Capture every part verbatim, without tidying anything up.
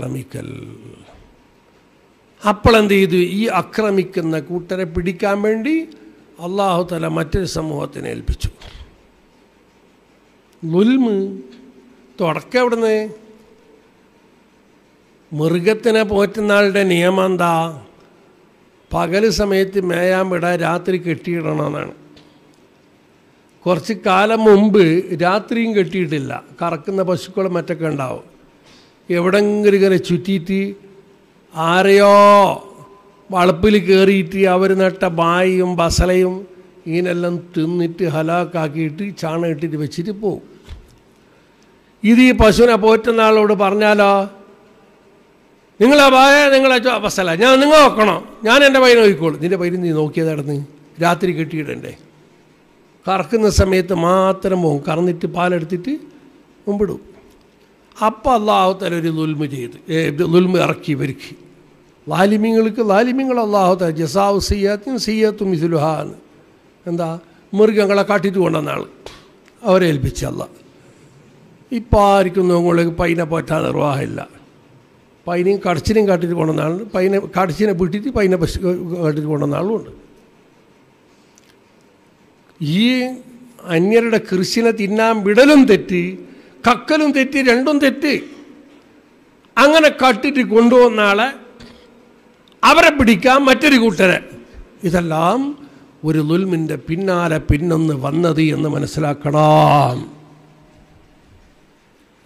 akramikal. Appalan de idu, I akramikkanna kuttere pidikkan vendi Allahu Teala mattoru samuhathine elppichu. Zulm തുടക്ക എവിടുന്ന് മൃഗത്തിനെ പോറ്റുന്ന ആളുടെ നിയമം എന്താ പകൽ സമയത്ത് മേയാൻ വിടാൻ രാത്രി കെട്ടിയിടണമെന്നാണ് കുറച്ച് കാലം മുമ്പ് രാത്രിയും കെട്ടിയിട്ടില്ല കറക്കുന്ന പശുക്കളും മറ്റൊക്കെ ഉണ്ടാവും എവിടെങ്കിലും ഇങ്ങനെ ചുറ്റിയിട്ട് ആരെയോ വളപ്പിൽ കയറിയിട്ട് അവർ നട്ട ബായിയും ബസലയും ഇതിനെല്ലാം തിന്നിട്ട് ഹലാക്കാക്കിയിട്ട് ചാണകത്തിട്ട് വെച്ചിട്ട് പോകും Idi Pasuna Potanal or Barnala Ningla Baya, Ningla Pasala, Nanakona, Nan and Avino equal, did away in the Nokia that thing, Ratri Kitty and Day. Karkana Samet, Matramo, Karniti Palatiti, Umbudu. Upper loud at a Lulmid, a Lulmarki Virki. Lily Mingle, Lily Mingle aloud at Jesau Siat and Sia to Mizuluhan and the Murgangalakati to one another. Our Elbicella. This park is not a pine. Pine is a pine. Pine is a pine. Pine is a pine. Pine is a pine. Pine is a pine. This is a Christian. This is a Christian. This is a Christian. This is a Christian. This is a Christian.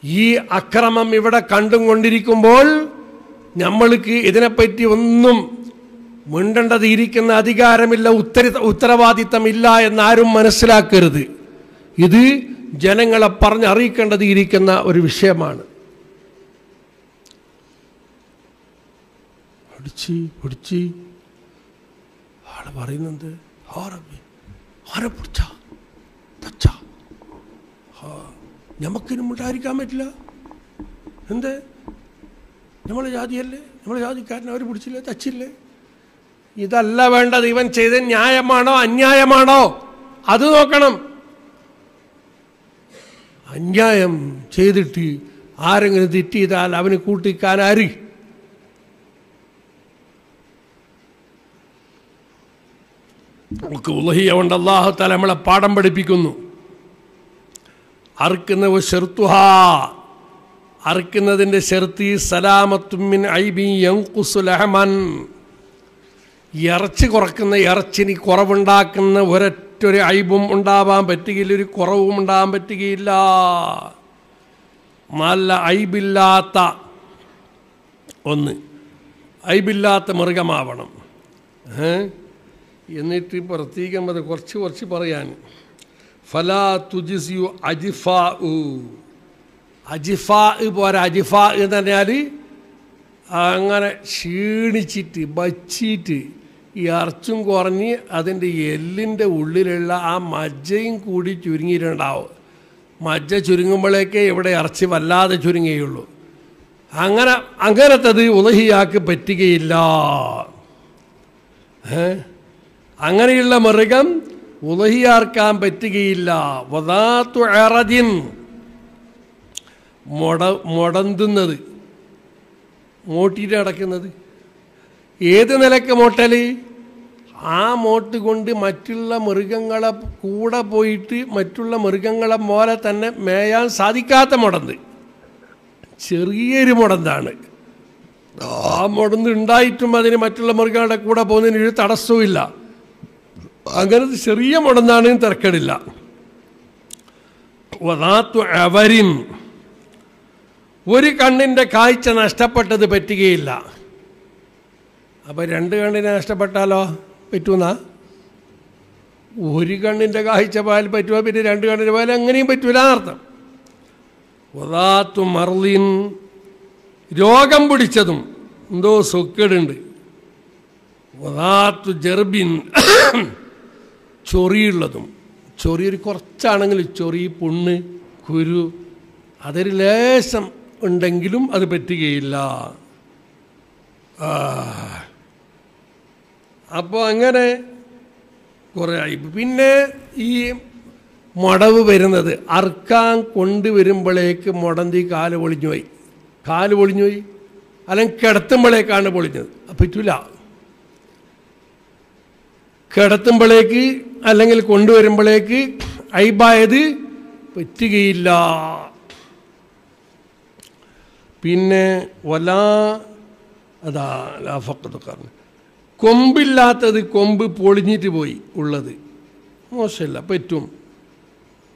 Ye akramam evada kandum kondirikkumbol nammalku idinepatti onnum mundandathu irikkunna adhigaramilla uttaravadiththamiilla ennu aarum manassilakkaruthu idu janangale paranju arikkandathu irikkunna oru vishayamaanu adichi adichi aal parayunnundu harabbi harapucha tacha ha Yamakin Mutari Kametla and the Namalajadi, Namalajadi Katna, Puchilla, the Chile. Ida Lavanda even Chazen, Nyayamano, and Nyayamano, Aduokanam Anyayam, Chediti, Arangaditi, the Lavanikuti Kanari Kulahi and Allah Talamala Padambadi Pikunu. Arkana was Shertuha Arkana then the Sherti Salamatum Ibi Yankusulahaman Yarchi Korkana Yarchini Koravandakan, where at Tori Ibum Undaba, particularly Koravundam, particular Mala Ibilata only Ibilata Margamavanam. Eh? You need to partigam with the Korchi or Chiparian. Fala tujizyu ajifa'u. Ajifa'u var ajifa'u da neyali? Angana şiğniçitti, baçitti. Yarçun korni adinde yellinde ullirella a majjayin kudi çürüngirundavu. Majja çürüngümbaleke evide yarçi vallade çürüngeyullu. Angana anganathadı ulahiyakku pettikilla. He? Anganeyulla margam Ulahiyar kam pettigilla, vadatu aradin modandunadi, motida adakanadi. Yedanelaka motali, ah mottigundi matilla murigangala kuda poiti, matilla murigangala mora tane meyan sadikata modandi. Chiriri modandane. Ah modandundai to madini matilla murigangala kuda poni tarasuilla. Agar the Sharia Modana in Tarkadilla Wadat to Avarim very content the Kaich and Astapata the Petigilla about underground in Astapatala Petuna very content the Kaichabal by two bit underground while angry between Arthur Wadat to Marlin Yogam Budichadum, those who couldn't Wadat to Jerbin. Chori Ladum, Chori Korchanangal, Chori Pune, Kuru, other lesson undangilum, other petigilla. Ah Apangare Koraipine, E. Modavu Verena, the Arkan Kundi Virimbalek, modern the Kali Volinui, Kali Volinui, Alang kertambalaikan boleh jadi, apa itu lah? Kertambalaki, alangel kondo erambalaki, ayba itu, pergi tidak. Pinne, wala, ada la fakta karne. Kombil lah tadi kombu polini tu boy, uladi, masalah, pergi tu,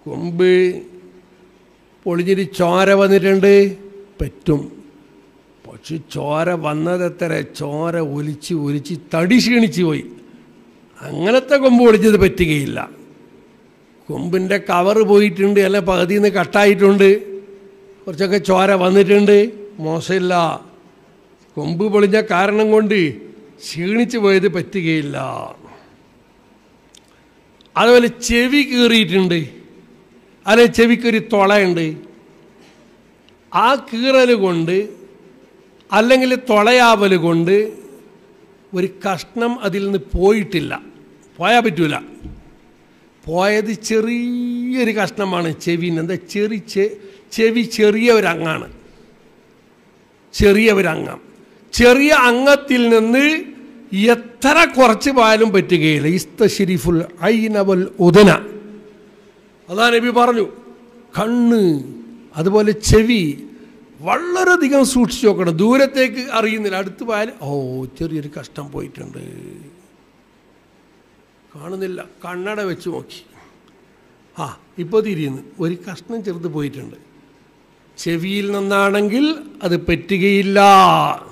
kombu polini di cawan evan ini rende, pergi tu. Cuci cawara bandar itu terai cawara ulici ulici tradisi ni cioi, anggalat tak kombo ulici tu peti gila, kombin dek kawar boi tende, ala pagadi ne katai tende, orang cakap cawara bandar tende, mosella, kombu boi jaya karangan gondi, sini cioi tu peti gila, alu balik cevi kiri tende, alu cevi kiri toala tende, ak kira le gondi. Alangkah le torai awal le gonde, beri kasnam adil ni poyi tilla, poya betula, poya di ceri eri kasnam mana cevi nanda ceri ce cevi ceriya berangan, ceriya berangam, ceriya angkat til nanda yathara korce bayalum betegel, istasiriful ayinabal udena, adanya bi baru, kan, adu boleh cevi. Walau rada dikan suit coklat, dua retek hari ini lada tu bayar, oh ceri ceri custom point anda. Kanan ni lah, kanan ada macam macam. Ha, ipati ini, orang custom ceri tu point anda. Cevil nanda anggil, adu pettigi illa.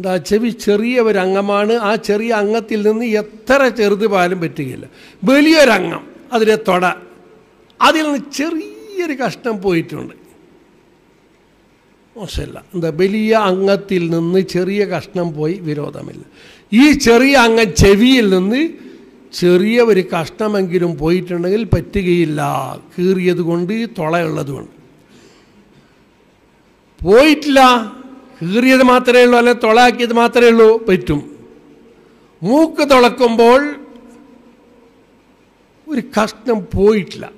Dah cevi ceri abe rangga mana, ah ceri angga tilden ni yathara ceri tu bayar pettigi illa. Beli rangga, adu ni thoda, adu ni ceri ceri custom point anda. Masalah, dah beliya angkat til nanti ceria kasnam boy viroda mila. Ini ceria angkat cevil nanti ceria beri kasnam angkirum boy terangil pettigi illa kiri itu gondi thorai allah tuan. Boy illa kiri itu matre illa le thorai itu matre illo petum. Muk thorak kumbol beri kasnam boy illa.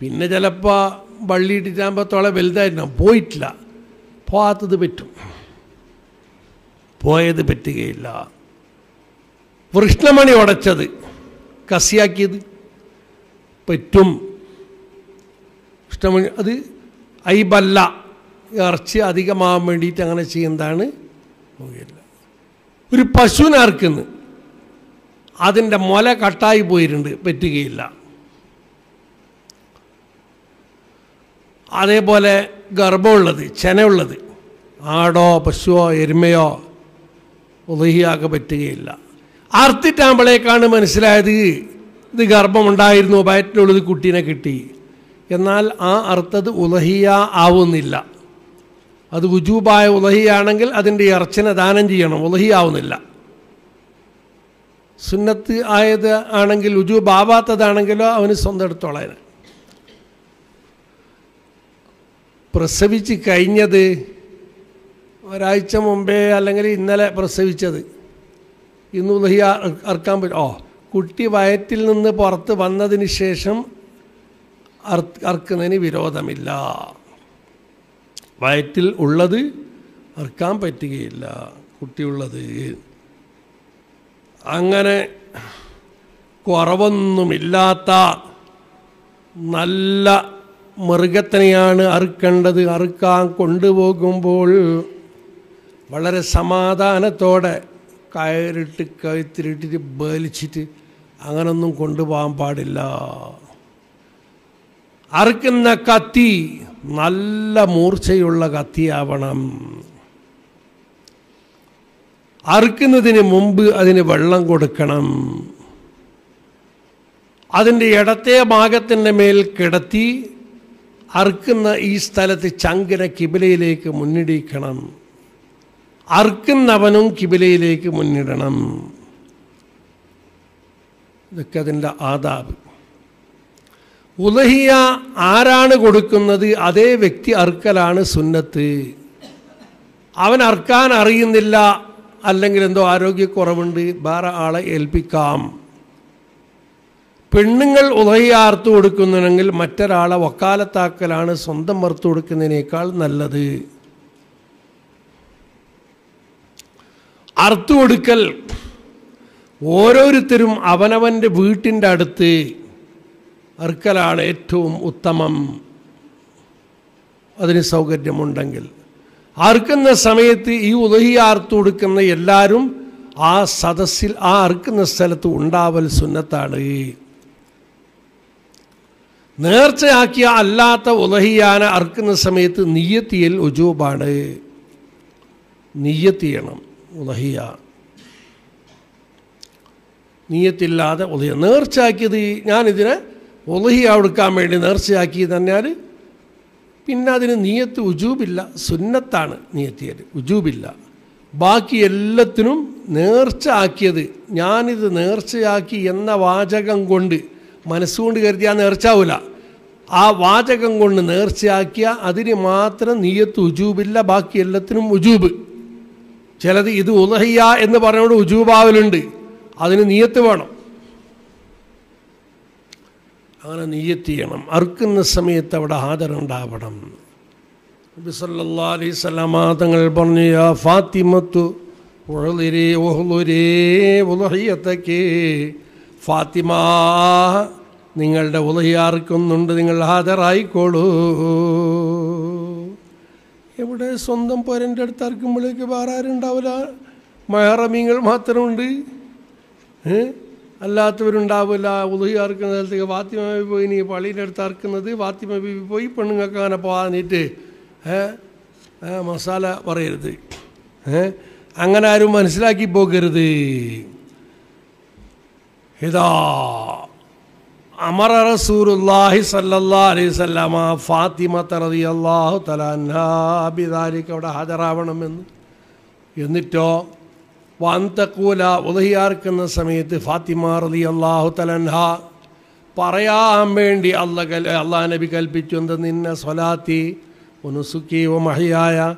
Pinne jalappa Balik di zaman tuala belda itu boit la, poa tu tu betul, poa itu betul ke la. Krishna mani orang cahdi, kasih akid, betul. Krishna mani adi, ayibal la, arci adi ke mah mandi tangan cian dana, mungkin la. Uru pasun arkan, adin da mala katai boirende betul ke la. Ada boleh garbol ladi, channel ladi, ada pasua, irmaya, udahi agak betul gila. Arti time balik kan manusia ladi, di garbom mandai irno bayat lolo di kuti na kiti. Kenal ah arta tu udahiya awun illa. Adu gujubai udahiya anangil adin di archena dananjiyan udahi awun illa. Sunnat ayat anangil ujub baba tad anangila awni sondar tolai. Prasavici kainnya de, orang Aicha Mumbai, alangkali innalah prasavici de. Inu lahir arkam ber, oh, kutti bayatil nanda parta bandha dini sesham, ark arkanani viroda mila. Bayatil ulladi, arkam petigi illa, kutti ulladi. Anganay koaravannu mila ta, nalla. மருகத்தனையான அருக்கண்டது அருக்காங் கொண்டு போகும்போல் வளர சமாதானத்தோட கயிறிட்டு கயிற்றிட்டு பேலிச்சிட்டு அங்கனொன்னும் கொண்டு போகான் பாடில்ல அறுக்கின்ற கத்தி நல்ல மூர்ச்சையுள்ள கத்தியாவணம் அறுக்கின்றதினு முன்பு அதினு வெள்ளம் கொடுக்கணும் அதின் இடத்தே பாகத்தின் மேல் கிடத்தி Arkna istalati canggih nak kibelai lek munidi kanam. Arkn nabanum kibelai lek munidanam. Dekadinla adab. Ulahia araan gurukum nadi ade vekti arkalan sunnati. Awan arkan ariin dilla allengirendo arogya korabundi bara ala elpi kam. Pendingal Udayar to Kunangal, Matarala, Wakala Takalana, Sondam Martur Kanekal, Naladi Arthurical Waroritirum Avanavande Butin Dadati Arkalade Etum Uttamam Adri Saugat Demundangal Arkana Sameti, Udayar to Kana Yelarum, Ah Sadasil Arkana Salatu Undaval Sunatari. നേർച്ചയാക്കിയ അല്ലാത്ത ഉലഹിയാന അർക്കുന്ന സമയത്ത് നിയ്യത്തിൽ ഉജൂബാണ് നിയ്യത്ത് ചെയ്യണം ഉലഹിയ നിയ്യത്തില്ലാതെ ഉലഹിയ നേർച്ചയാക്കിയത് ഞാൻ ഇതിനെ ഉലഹിയ കൊടുക്കാൻ വേണ്ടി നേർച്ചയാക്കി തന്നാൽ പിന്നെ അതിന് നിയ്യത്ത് ഉജൂബില്ല സുന്നത്താണ് നിയ്യത്തിൽ ഉജൂബില്ല ബാക്കി എല്ലാത്തിനും നേർച്ചയാക്കിയത് ഞാൻ ഇത് നേർച്ചയാക്കി എന്ന വാചകം കൊണ്ട് മനസ്സുകൊണ്ട് കരുതിയാ നേർച്ചാവൂല ആ വാചകം കൊണ്ട് നേർച്ചയാക്കിയ അതിന് മാത്രം നിയ്യത്ത് ഉജൂബില്ല ബാക്കി എല്ലാത്തിനും ഉജൂബ് ചിലത് ഇത് ഉലഹിയ എന്ന് പറഞ്ഞുകൊണ്ട് ഉജൂബാവലുണ്ട് അതിന് നിയ്യത്ത് വേണം അങ്ങനെ നിയ്യത്ത് ചെയ്യണം അർക്കുന്ന സമയത്ത് അവിടെ ഹാജരുണ്ടാവണം നബി സല്ലല്ലാഹു അലൈഹി വസല്ലമ തങ്ങൾ പറഞ്ഞു യാ ഫാത്തിമത്തു ഉളരി ഉഹുലരി ഉലഹിയതകി ഫാത്തിമ നിങ്ങളുടെ ഉലഹിയാർക്കൊന്നുണ്ട് നിങ്ങൾ ഹാജരായിക്കോളൂ എവിടെ സ്വന്തം പേരൻ്റെ അടുത്ത് ആർക്കുമ്പോഴേക്ക് വേറെ ആരും ഉണ്ടാവില്ല മഹറമീങ്ങൾ മാത്രമുണ്ട് അല്ലാത്തവരുണ്ടാവില്ല ഉലഹിയാർക്കുന്ന സ്ഥലത്തേക്ക് ഫാത്തിമ ബീവി പോയി നീ പള്ളിയുടെ അടുത്ത് ആർക്കുന്നത് ഫാത്തിമ ബീവി പോയി പെണ്ണുങ്ങൾക്ക് അങ്ങനെ പോകാനിട്ട് മസാല പറയരുത് അങ്ങനെ ആരും മനസ്സിലാക്കി പോകരുത് Hida Amara Rasulullahi sallallahu alayhi wasallam Fatima radhiyallahu ta'ala anha bidhalika avada hajaravanam ennitto vantaqula udhiyarkuna samayathe Fatima radhiyallahu ta'ala anha parayan vendi Allah Allah nabi kalpichu endu ninna salati wa nusuki wa mahyaya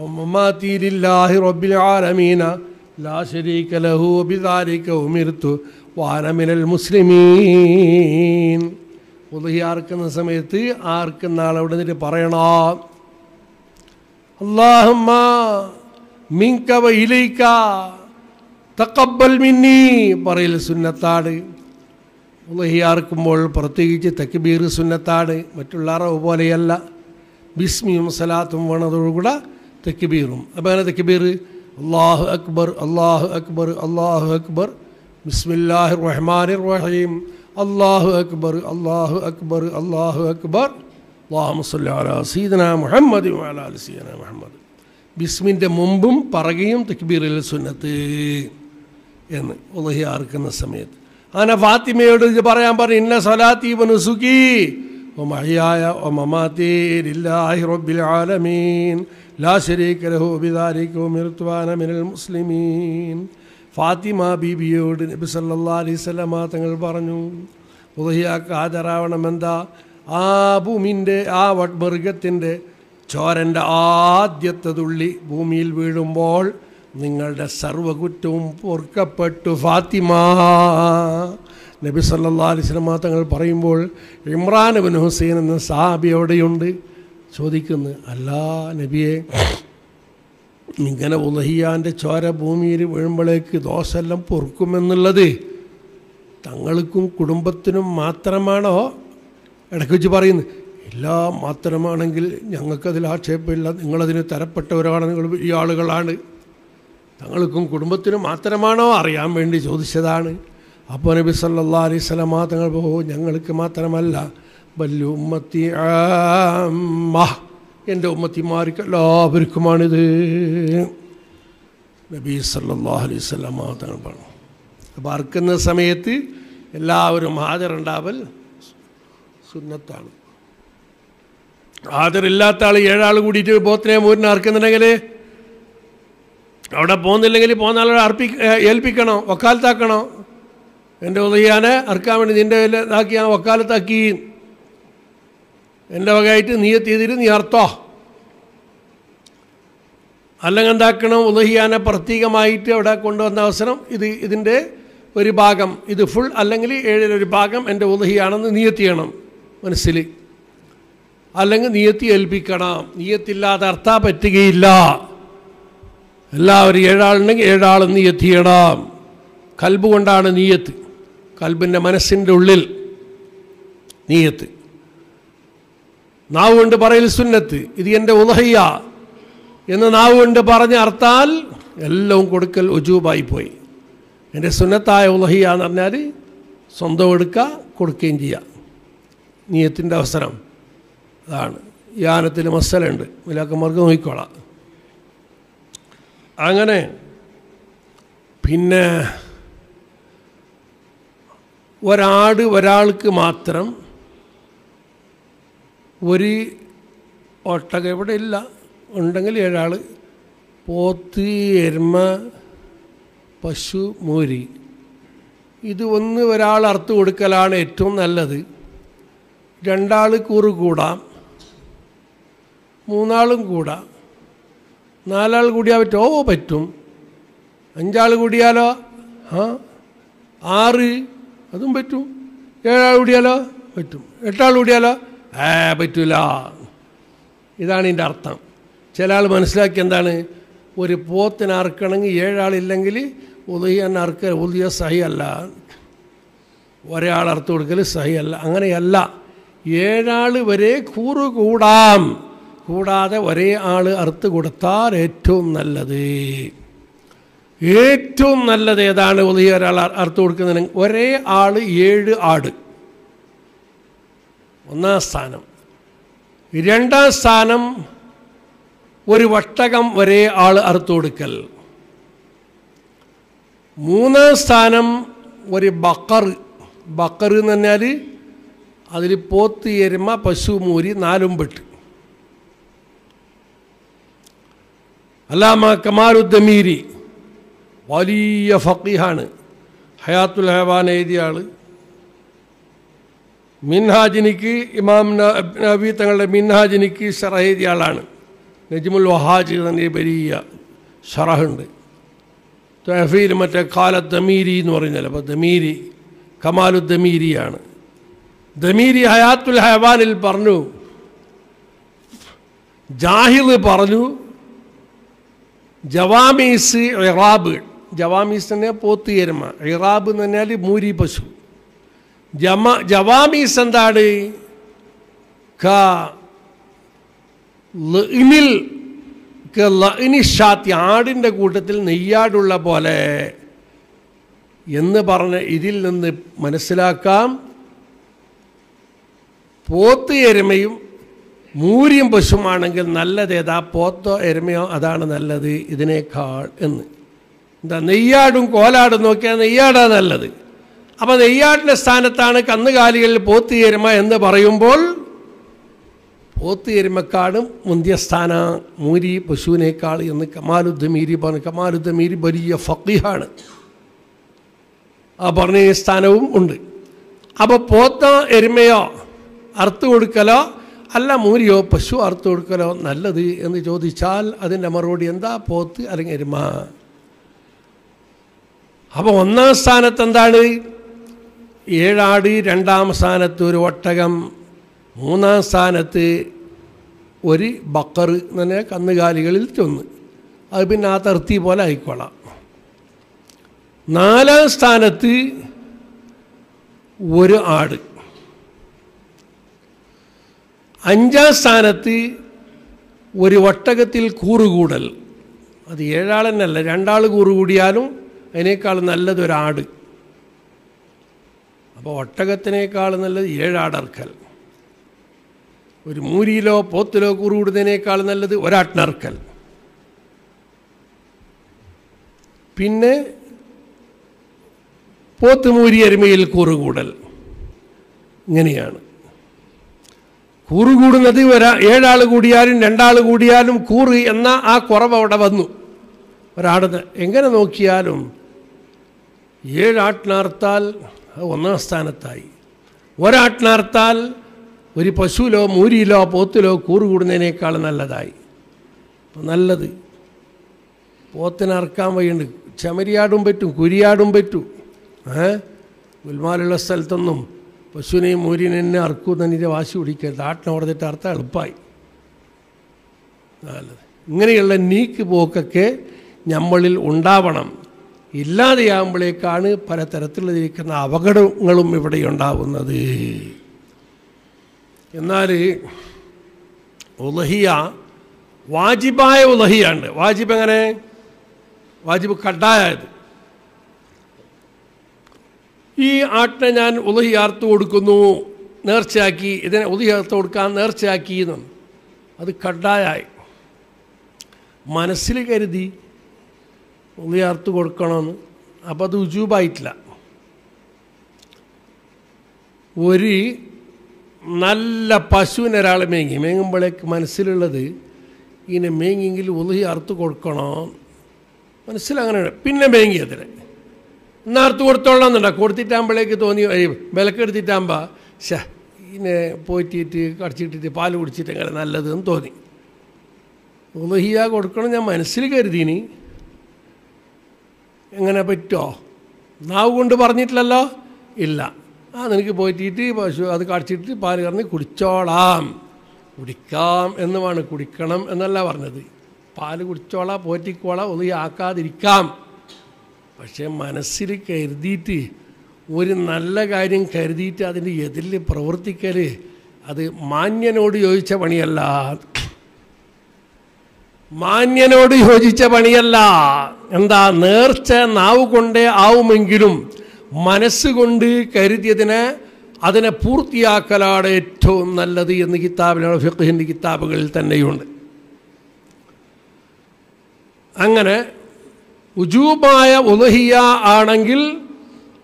wa mamati lillahi rabbil alamin la sharika lahu bidhalika umirtu وأنا من المسلمين وضحي آركنا سميتي آركنا لأولدني برينا اللهم منك وإليك تقبل مني بريل سنة وضحي آرك مول برتيج تكبير سنة متلارا وبالي الله بسمهم صلاة ونذرقنا تكبيرهم أبانا تكبير الله أكبر الله أكبر الله أكبر بسم الله الرحمن الرحيم الله أكبر الله أكبر الله أكبر اللهم صل على سيدنا محمد وعلى آل سيدنا محمد بسم الله منبم برقيم تكبير السنة يعني والله أركنا السميد أنا فاطمة يقول بريان بر إن صلاتي ونسكي ومحياي ومماتي لله رب العالمين لا شريك له بذلك أمرت وأنا من المسلمين Fatima Bibi Yod Nabi Sallallahu Alaihi Wasallam Thangal Paranju Udhiyakku Hajaravanamenna Aa Bhoominte Aa Vargathinte Chorante Aadyathe Thulli Bhoomiyil Veedumbol Ningalude Sarva Kuttavum Porkkapettu Fatima Nabi Sallallahu Alaihi Wasallam Thangal Parayumbol Imran ibn Husayn enna Sahabi Evadeyundu Chodikkunnu Alla Nabiye ഇങ്ങനെ ഉലഹിയാന്റെ ചോര ഭൂമിയിൽ വീഴുമ്പോഴേക്ക് ദോഷെല്ലാം പൊറുക്കുമെന്നുള്ളത് തങ്ങൾക്കും കുടുംബത്തിനും മാത്രമാണോ ഇടയ്ക്ക് വെച്ച് പറയുന്നത് ഇല്ല മാത്രമാണെങ്കിൽ ഞങ്ങൾക്കതിൽ ആക്ഷേപമില്ല നിങ്ങളതിന് തരപ്പെട്ടവരാണ് നിങ്ങൾ ഈ ആളുകളാണ് തങ്ങൾക്കും കുടുംബത്തിനും മാത്രമാണോ അറിയാൻ വേണ്ടി ചോദിച്ചതാണ് അപ്പോൾ നബി സല്ലല്ലാഹു അലൈഹി വസല്ലം തങ്ങൾ പറഞ്ഞു ഞങ്ങൾക്ക് മാത്രമല്ല ബല്ലു ഉമ്മത്തി അമ്മ എൻ്റെ ഉമ്മത്തിമാർക്ക് എല്ലാവർക്കുമാണിത് നബി സല്ലല്ലാഹു അലൈഹി വസല്ലം തങ്ങൾ പറഞ്ഞു അപ്പോൾ അർക്കുന്ന സമയത്ത് എല്ലാവരും ഹാജരുണ്ടാവൽ സുന്നത്താണ് ഹാജരില്ലാത്ത ആൾ ഏഴാൾ കൂടിയിട്ട് പോത്തിനെ മൂരിനെ അർക്കുന്നുണ്ടെങ്കിൽ അവിടെ പോകുന്നില്ലെങ്കിൽ പോകുന്ന ആളെ അർപ്പി ഏൽപ്പിക്കണോ വക്കാലത്താക്കണോ എൻ്റെ ഉദയാനെ അർക്കാൻ വേണ്ടി നിൻ്റെ ഇതാക്കി ഞാൻ വക്കാലത്താക്കി എൻ്റെ വകയായിട്ട് നീ എത്തിയതിൽ നീ അർത്ഥോ അല്ലെങ്കിൽ എന്താക്കണം ഉലഹിയാനെ പ്രത്യേകമായിട്ട് അവിടെ കൊണ്ടുവന്ന അവസരം ഇത് ഇതിൻ്റെ ഒരു ഭാഗം ഇത് ഫുൾ അല്ലെങ്കിൽ ഏഴിൽ ഒരു ഭാഗം എൻ്റെ ഉളഹിയാണെന്ന് നിയത്ത് ചെയ്യണം മനസ്സിൽ. അല്ലെങ്കിൽ നിയത്തി ഏൽപ്പിക്കണം. നിയത്തില്ലാതെ അർത്ഥ പറ്റുകയില്ല. എല്ലാവരും ഏഴാളുണ്ടെങ്കിൽ ഏഴാൾ നിയത്ത് ചെയ്യണം. കൽബ് കൊണ്ടാണ് നിയത്ത്, കൽബിൻ്റെ മനസ്സിൻ്റെ ഉള്ളിൽ നിയത്ത്. നാവ് കൊണ്ട് പറയൽ സുന്നത്ത്, ഇത് എൻ്റെ ഉളഹിയ എന്ന് നാവ് കൊണ്ട് പറഞ്ഞ് അർത്താൽ എല്ലാം കൊടുക്കൽ ഒജൂബായിപ്പോയി. എൻ്റെ സുന്നത്തായ ഉളഹിയ എന്ന് പറഞ്ഞാൽ സ്വന്തം എടുക്കുക, കൊടുക്കുകയും ചെയ്യുക. നിയത്തിൻ്റെ അവസരം അതാണ്. യാനത്തിൽ മസലുണ്ട്, മുലാക്കന്മാർക്ക് നോക്കിക്കോളാം. അങ്ങനെ പിന്നെ ഒരാട് ഒരാൾക്ക് മാത്രം ഒരു ഒട്ടക ഇവിടെ ഇല്ല, ഉണ്ടെങ്കിൽ ഏഴാൾ. പോത്ത്, എരുമ, പശു, മൂരി, ഇത് ഒന്ന് ഒരാൾ അറുത്ത് കൊടുക്കലാണ് ഏറ്റവും നല്ലത്. രണ്ടാൾ കൂറ് കൂടാം, മൂന്നാളും കൂടാം, നാലാൾ കൂടിയാൽ പറ്റുമോ? പറ്റും. അഞ്ചാൾ കൂടിയാലോ? ആ ആറ്, അതും പറ്റും. ഏഴാൾ കൂടിയാലോ? പറ്റും. എട്ടാൾ കൂടിയാലോ? ഏ പറ്റില്ല. ഇതാണ് ഇതിൻ്റെ അർത്ഥം. ചില ആൾ മനസ്സിലാക്കി എന്താണ്, ഒരു പോത്തിന് അറുക്കണമെങ്കിൽ ഏഴാളില്ലെങ്കിൽ ഉദഹിയാൻ അറുക്ക ഉദയ സഹിയല്ല, ഒരാൾ അറുത്ത് കൊടുക്കൽ സഹിയല്ല. അങ്ങനെയല്ല, ഏഴാൾ വരെ കൂറ് കൂടാം, കൂടാതെ ഒരേ ആൾ അറുത്ത് കൊടുത്താൽ ഏറ്റവും നല്ലത്. ഏറ്റവും നല്ലത് ഏതാണ്? ഉദയ ഒരാൾ അറുത്ത് കൊടുക്കുന്നതിന് ഒരേ ആൾ ഏഴ് ആട്, ഒന്നാം സ്ഥാനം. രണ്ടാം സ്ഥാനം ഒരു ഒട്ടകം ഒരേ ആൾ അറുത്ത് കൊടുക്കൽ. മൂന്നാം സ്ഥാനം ഒരു ബക്കർ. ബക്കർ എന്ന് പറഞ്ഞാൽ അതിൽ പോത്ത്, എരുമ, പശു, മൂരി നാലും പെട്ട്. അല്ലാമ കമാലുദ്ദമീരി വലിയ ഫഖീഹാണ്, ഹയാത്തുൽ ഹൈവാൻ എഴുതിയ ആൾ. മിൻഹാജിനിക്ക് ഇമാം നബി തങ്ങളുടെ മിൻഹാജിനിക്ക് ഷറഹ് എഴുതിയ ആളാണ്. നജ്മുൽ വഹാജ് തന്നെ വലിയ ഷറഹുണ്ട്. തഹ്ഫീൽ മറ്റേ ഖാലത്ത് ദമീരി എന്ന് പറയുന്നില്ല, അപ്പോൾ ദമീരി കമാലുദ്ദമീരിയാണ്. ദമീരി ഹയാത്തുൽ ഹൈവാനിൽ പറഞ്ഞു, ജാഹിൽ പറഞ്ഞു, ജവാമീസ് ഇറാബ്, ജവാമീസ് തന്നെ പോത്ത്, എരുമ, ഇറാബ് എന്ന് പറഞ്ഞാൽ മൂരി, പശു. ജമ ജവാമീസ് എന്താണ്? ആടിൻ്റെ കൂട്ടത്തിൽ നെയ്യാടുള്ള പോലെ എന്ന് പറഞ്ഞ് ഇതിൽ നിന്ന് മനസ്സിലാക്കാം പോത്ത് എരുമയും മൂരിയും പശുമാണെങ്കിൽ നല്ലതേതാ? പോത്തോ എരുമയോ? അതാണ് നല്ലത് ഇതിനേക്കാൾ എന്ന്. എന്താ നെയ്യാടും കോലാടും നോക്കിയാൽ നെയ്യാടാ നല്ലത്. അപ്പോൾ നെയ്യാടിൻ്റെ സ്ഥാനത്താണ് കന്നുകാലികളിൽ പോത്ത് എരുമ എന്ന് പറയുമ്പോൾ പോത്ത് എരുമക്കാടും മുന്തിയ സ്ഥാന മൂരി പശുവിനേക്കാൾ എന്ന് കമാലുദ്ദമീരി പറഞ്ഞു. കമാലുദ്ദമീരി വലിയ ഫഖീഹാണ്, ആ പറഞ്ഞ സ്ഥാനവും ഉണ്ട്. അപ്പോൾ പോത്തോ എരുമയോ അറുത്ത് കൊടുക്കലോ അല്ല മൂരിയോ പശു അറുത്ത് കൊടുക്കലോ നല്ലത് എന്ന് ചോദിച്ചാൽ അതിൻ്റെ മറുപടി എന്താ? പോത്ത് അല്ലെങ്കിൽ എരുമ. അപ്പോൾ ഒന്നാം സ്ഥാനത്ത് എന്താണ്? ഏഴാട്. രണ്ടാം സ്ഥാനത്ത് ഒരു ഒട്ടകം. മൂന്നാം സ്ഥാനത്ത് ഒരു ബക്കർ തന്നെ കന്നുകാലികളിൽ ചൊന്ന്, അത് പിന്നെ ആ തർത്തി പോലെ ആയിക്കോളാം. നാലാം സ്ഥാനത്ത് ഒരു ആട്. അഞ്ചാം സ്ഥാനത്ത് ഒരു ഒട്ടകത്തിൽ കൂറുകൂടൽ. അത് ഏഴാളെന്നല്ല, രണ്ടാൾ കൂറുകൂടിയാലും അതിനേക്കാൾ നല്ലത് ഒരാട്. അപ്പോൾ ഒട്ടകത്തിനേക്കാൾ നല്ലത് ഏഴാടർക്കൽ. ഒരു മൂരിയിലോ പോത്തിലോ കൂറുകൂടുന്നതിനേക്കാൾ നല്ലത് ഒരാട്ടിനർക്കൽ. പിന്നെ പോത്ത് മൂരി എരുമയിൽ കൂറുകൂടൽ. ഇങ്ങനെയാണ് കൂറ് കൂടുന്നത്. ഒരാ ഏഴാൾ കൂടിയാലും രണ്ടാൾ കൂടിയാലും കൂറ് എന്ന ആ കുറവ് അവിടെ വന്നു. ഒരാടുന്ന് എങ്ങനെ നോക്കിയാലും ഏഴാട്ടിനർത്താൽ ഒന്നാം സ്ഥാനത്തായി, ഒരാട്ടിനർത്താൽ ഒരു പശുവിലോ മൂരിയിലോ പോത്തിലോ കൂറ് കൂടുന്നതിനേക്കാൾ നല്ലതായി. അപ്പോൾ നല്ലത് പോത്തിനറക്കാൻ വയ്യുണ്ട്. ചമരിയാടും പറ്റും, കുരിയാടും പറ്റും, Wilmar Sultanum, Pasuni, Murin and Narkudan is a Vasudik, the art nor the Tartar Pai Nick Bokake, Yamalil Undavanam, Illa the Ambale Kani, Parataratil, Avagadu, Nalumivadi Undavana the Yanari Ulahia Wajibai Ulahia, Wajibane Wajibukadayad. He Artanan Uli Artodkunu, Nurchaki, then Uli Artodkan, Nurchaki, them are the Kadai Manasilicadi Uli Artodkan, Abadu Jubaitla. Worry Nalla Pasuneral making, Mangalek Manasilla in a making Uli Artodkan, Manasilangan, Pinamang yet. Nartu or Tolan and a Korti Tambaletonio, Belkerti Tamba, Sha in a poetic architect, the Palud sitting at an Aladan Tony. Although he had got Colonel and Siligardini and an appeto. Now going to Barnit Lala, Illa. And then poetiti was the architect, Parigarni could chol arm, would come and the one could come and the Lavarnadi. Pali would chola, poetic cola, Uliaka, the come. പക്ഷേ മനസ്സിൽ കരുതിയിട്ട് ഒരു നല്ല കാര്യം കരുതിയിട്ട് അതിനെ എതിൽ പ്രവർത്തിക്കല് അത് മാന്യനോട് യോജിച്ച പണിയല്ല മാന്യനോട് യോജിച്ച പണിയല്ല എന്താ നേർച്ച നാവ് കൊണ്ട് ആവുമെങ്കിലും മനസ്സുകൊണ്ട് കരുതിയതിനെ അതിനെ പൂർത്തിയാക്കലാണ് ഏറ്റവും നല്ലത് എന്ന് കിതാബിലുള്ള ഫഖഹിന്റെ കിതാബുകളിൽ തന്നെയുണ്ട് അങ്ങനെ Ujubaya Uluhiya Anangil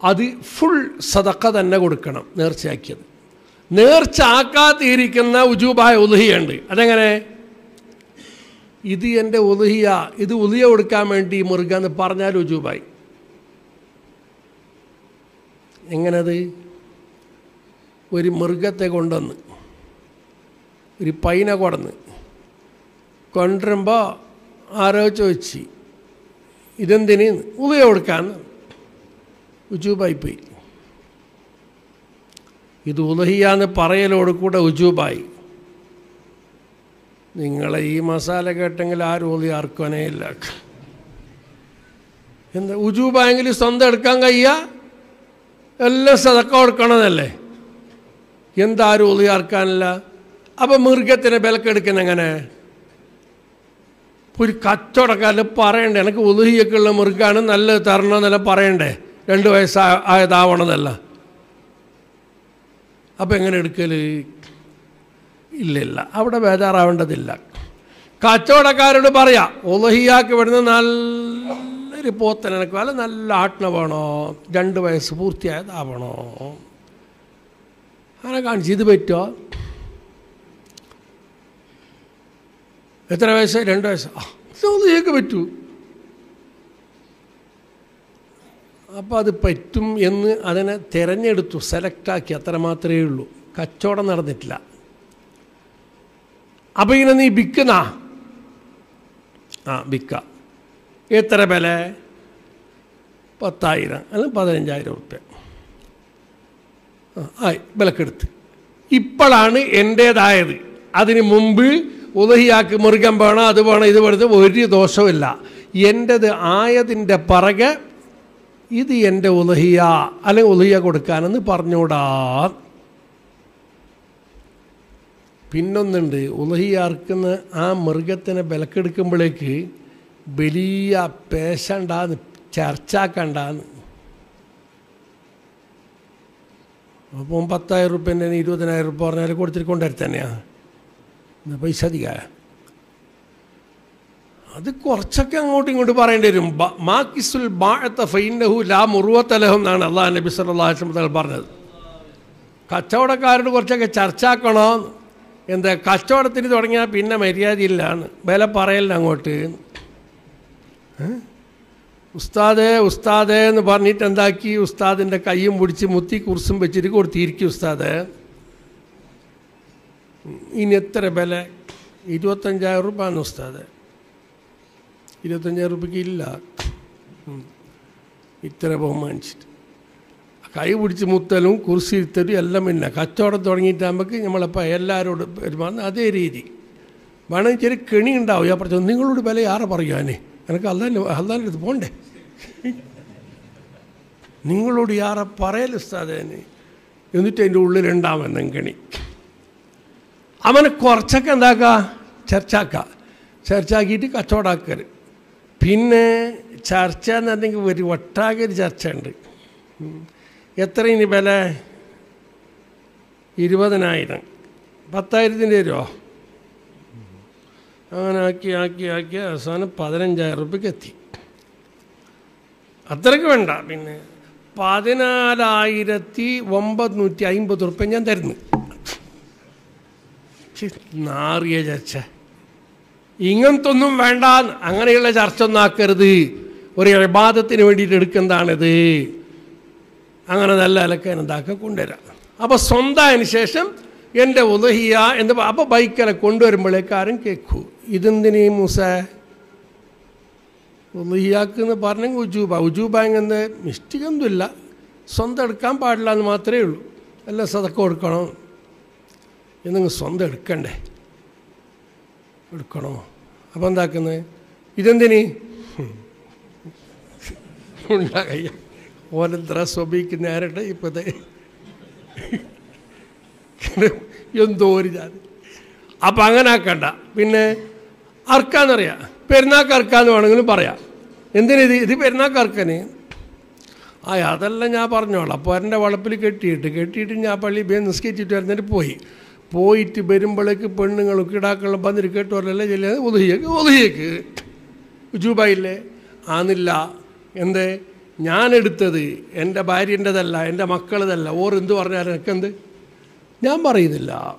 Adi full Sadaka than Nagurkanam, Nerchakin. Nerchaka Irikana Ujubaya Uluhiandi. Adangare Idi and the Uluhiya, Idu Ulia would come and de Morgan the Parna Ujubai. Enganadi Very Murgate Gondan Ripaina Gordon Condremba Arajochi. Iden denin ulayodkan ujubai pay. Idu ulahiyan parayalodu kuda ujubai. Ningala ee masala kettengil aaru uliyarkkane illa. Enna ujubai engil sonda edukkan kayya ella sadaka edukkanadalle. Entha aaru uliyarkkanilla. Appo murgathine belak edukkan engane ഒരു കച്ചവടക്കാരൻ പറയണ്ട എനിക്ക് ഉലുഹിയക്കുള്ള മുറുക്കാണ് നല്ല തരണം എന്നല്ല പറയണ്ടേ രണ്ട് വയസ്സായതാവണമെന്നല്ല അപ്പം എങ്ങനെ എടുക്കല് ഇല്ലില്ല അവിടെ ബേജാറാവേണ്ടതില്ല കച്ചവടക്കാരോട് പറയാം ഉലുഹിയാക്ക് വരുന്ന നല്ലൊരു പോത്തൻ എനിക്ക് അല്ല നല്ല ആട്ടിന വേണോ രണ്ട് വയസ്സ് പൂർത്തിയായതാവണോ അങ്ങനെ കാണിച്ച് ഇത് പറ്റുമോ എത്ര വയസ്സായി രണ്ട് വയസ്സാ ഉള്ളിയൊക്കെ പറ്റൂ അപ്പോൾ അത് പറ്റും എന്ന് അതിനെ തിരഞ്ഞെടുത്തു സെലക്റ്റാക്കി അത്ര മാത്രമേ ഉള്ളൂ കച്ചവടം നടന്നിട്ടില്ല അപ്പോൾ ഇങ്ങനെ നീ വിൽക്കുന്നാ ആ വിൽക്കാം എത്ര വില പത്തായിരം അല്ലെങ്കിൽ പതിനഞ്ചായിരം ഉറുപ്പ്യ ആയി വിലക്കെടുത്ത് ഇപ്പോഴാണ് എൻ്റേതായത് അതിന് മുമ്പ് Ulahiak Murgan Bana, the one either the Uri Dosovilla. Yende the Ayat in the Paraga, Idi Yende Ulahia, Ale Ulia Gorkan and the Parnoda Pindon and the Ulahiarkan, A Murgat and a Belakirkumbleki, Belia Pesandan, Charchakandan Pompata Rupen and Ido than airborne and Gortricondetania. The paisa diya. That korchak kya voting ude parayende rum. Ma kisul baat ta fainne hu la muruat alehum na Allah Nabi sallallahu alaihi wasallam parne. Kachchawada karu korchak ke charcha kono. Yanda kachchawada tiri thoringa pinna meriya dillan. Bela parayel nangote. Ustad hai, ustad hai. Ne parni tanda ki ustad ne kaiyam mudichi mutti kursum bechiri kor tirki ustad hai. In a trebele, it was Tanja Rubanustad. It was Tanja Rubigilla. It terrible munched. Kayu budi cemuttalum, kursi itu, allah minna. Kacau orang dorangin tambah ke, nama lapa, allah orang berman, ada eridi. Mana ini ceri kening dah, ya percaya. Ninggalu udah beli, apa orang yani? Anak allah ni, allah ni tu bond. Ninggalu dia apa parel istada ni? Ini tendu ulle rendah mandang kini. Aman korca kan dah ka, cerca ka, cerca gitu kacau orang kiri. Pinne cerca nanti ke beri watta ke cerca ni. Yateri ini bela, iri badan ayatang, batai itu ni jauh. Angan aki aki aki, asalnya padaran jaya rupi keti. Adalah ke mana? Bini, padina ada ayirati, wambat nuti ayim bodoh rupi jangan derne. Cik, nariya jatcha. Ingan tu nu mandan, angan ini la jarcon nak kerdi, orang ibadat ini mandi terdekan dana deh. Angan adalah elaknya nak daka kundera. Apa sonda ini sesam? Yang dah bodoh iya, yang dah apa baik kerana kundu ermulai karan kekhu. Idun dini musa. Bodoh iya kerana barang ujuba, ujuba yang anda misti kan tu illa. Sondar kamp adlan matrelu, allah sadakor kono. Yang anda sondar kande. Kono. Apa anda kena? Idun dini. Unda gaya. Orang derasobi kena ada tak? Ipa tak? Kena yang dua hari jadi. Apa angan akan dah? Pinne arkan arya, perna arkan orang itu paraya. Ini ni di perna arkani. Ayat allah ni apa orang ni? Perna orang pelik tiit, tiit tiit ni apa lagi? Biasa skit itu ni pohi, pohi itu berimbalik perna orang kita kalau banding kita orang lelai jelah, udah iya, udah iya. Ujubai le, anilla, ini. Saya edutadi, enda bayar enda dalla, enda makkal dalla, orang itu orang yang kandai, saya barai dilla.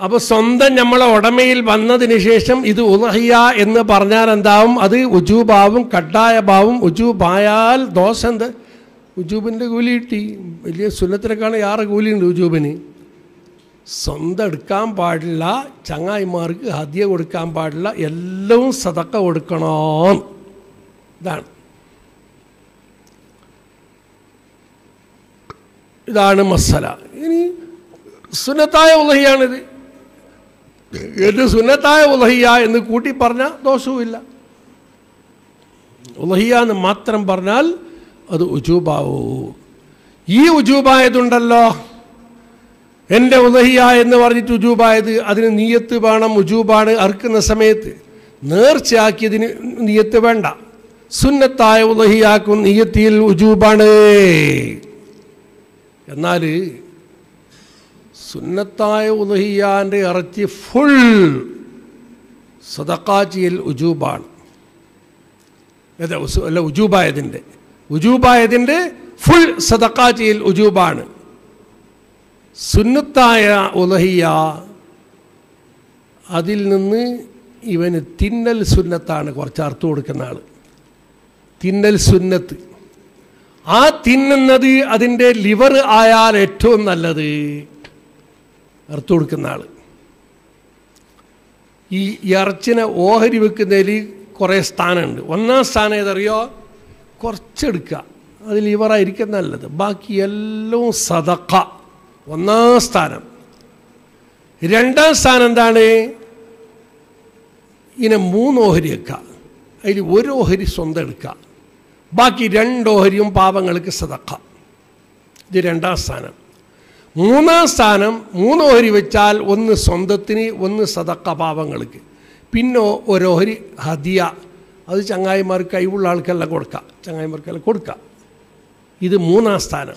Abu sonda, nyammala orang meil bandna di nisesham, itu ulahia, enda parnyaran daum, adi uju baum, katta ya baum, uju bayal, dosan, uju bende guli ti, ilia sulatrekana, yara guli uju bini. Sonda udkam badilla, cangai marg, hadiah udkam badilla, yellum sadaka udkanon. Dah. Dah ada masalah. Ini sunataya ulahiya ni. Ini sunataya ulahiya. Ini kuti parna dosu illa. Ulahiya ni matram parnal adu ujubau. Ini ujubah itu undallah. Ini ulahiya ini warni ujubah itu adine niyatu bana ujubah ni arkana samet. Nercya kini niyatu benda. Sunnataya ulahiya kun iyatil ujubanai. Karena ni sunnataya ulahiya ni arti full sadaqatil ujuban. Ada ujuba itu ni, ujuba itu ni full sadaqatil ujuban. Sunnataya ulahiya adil ni even tinnal sunnatan korcar tuor kenal. Tinnal sunnat. Ah, tinnan nadi adin de liver ayar etto nalladi. Artur kenal. I yarchena oheri bukdeli korestanan. Wanna stane dariyo korchedka. Adi liver ayirikan nallad. Baki yello sadaqa. Wanna stanam. Iranda stanan dale. Ina moon oherika. Aili wero oheri sonderka. Baki dua harium pawangal ke sedekah. Di dua sanam. Muna sanam, muna hari bercal, one sondatini, one sedekah pawangal ke. Pinno orang hari hadiah, adu cangai marka ibu lalakal lagorka, cangai marka lagorka. Ini muna sanam.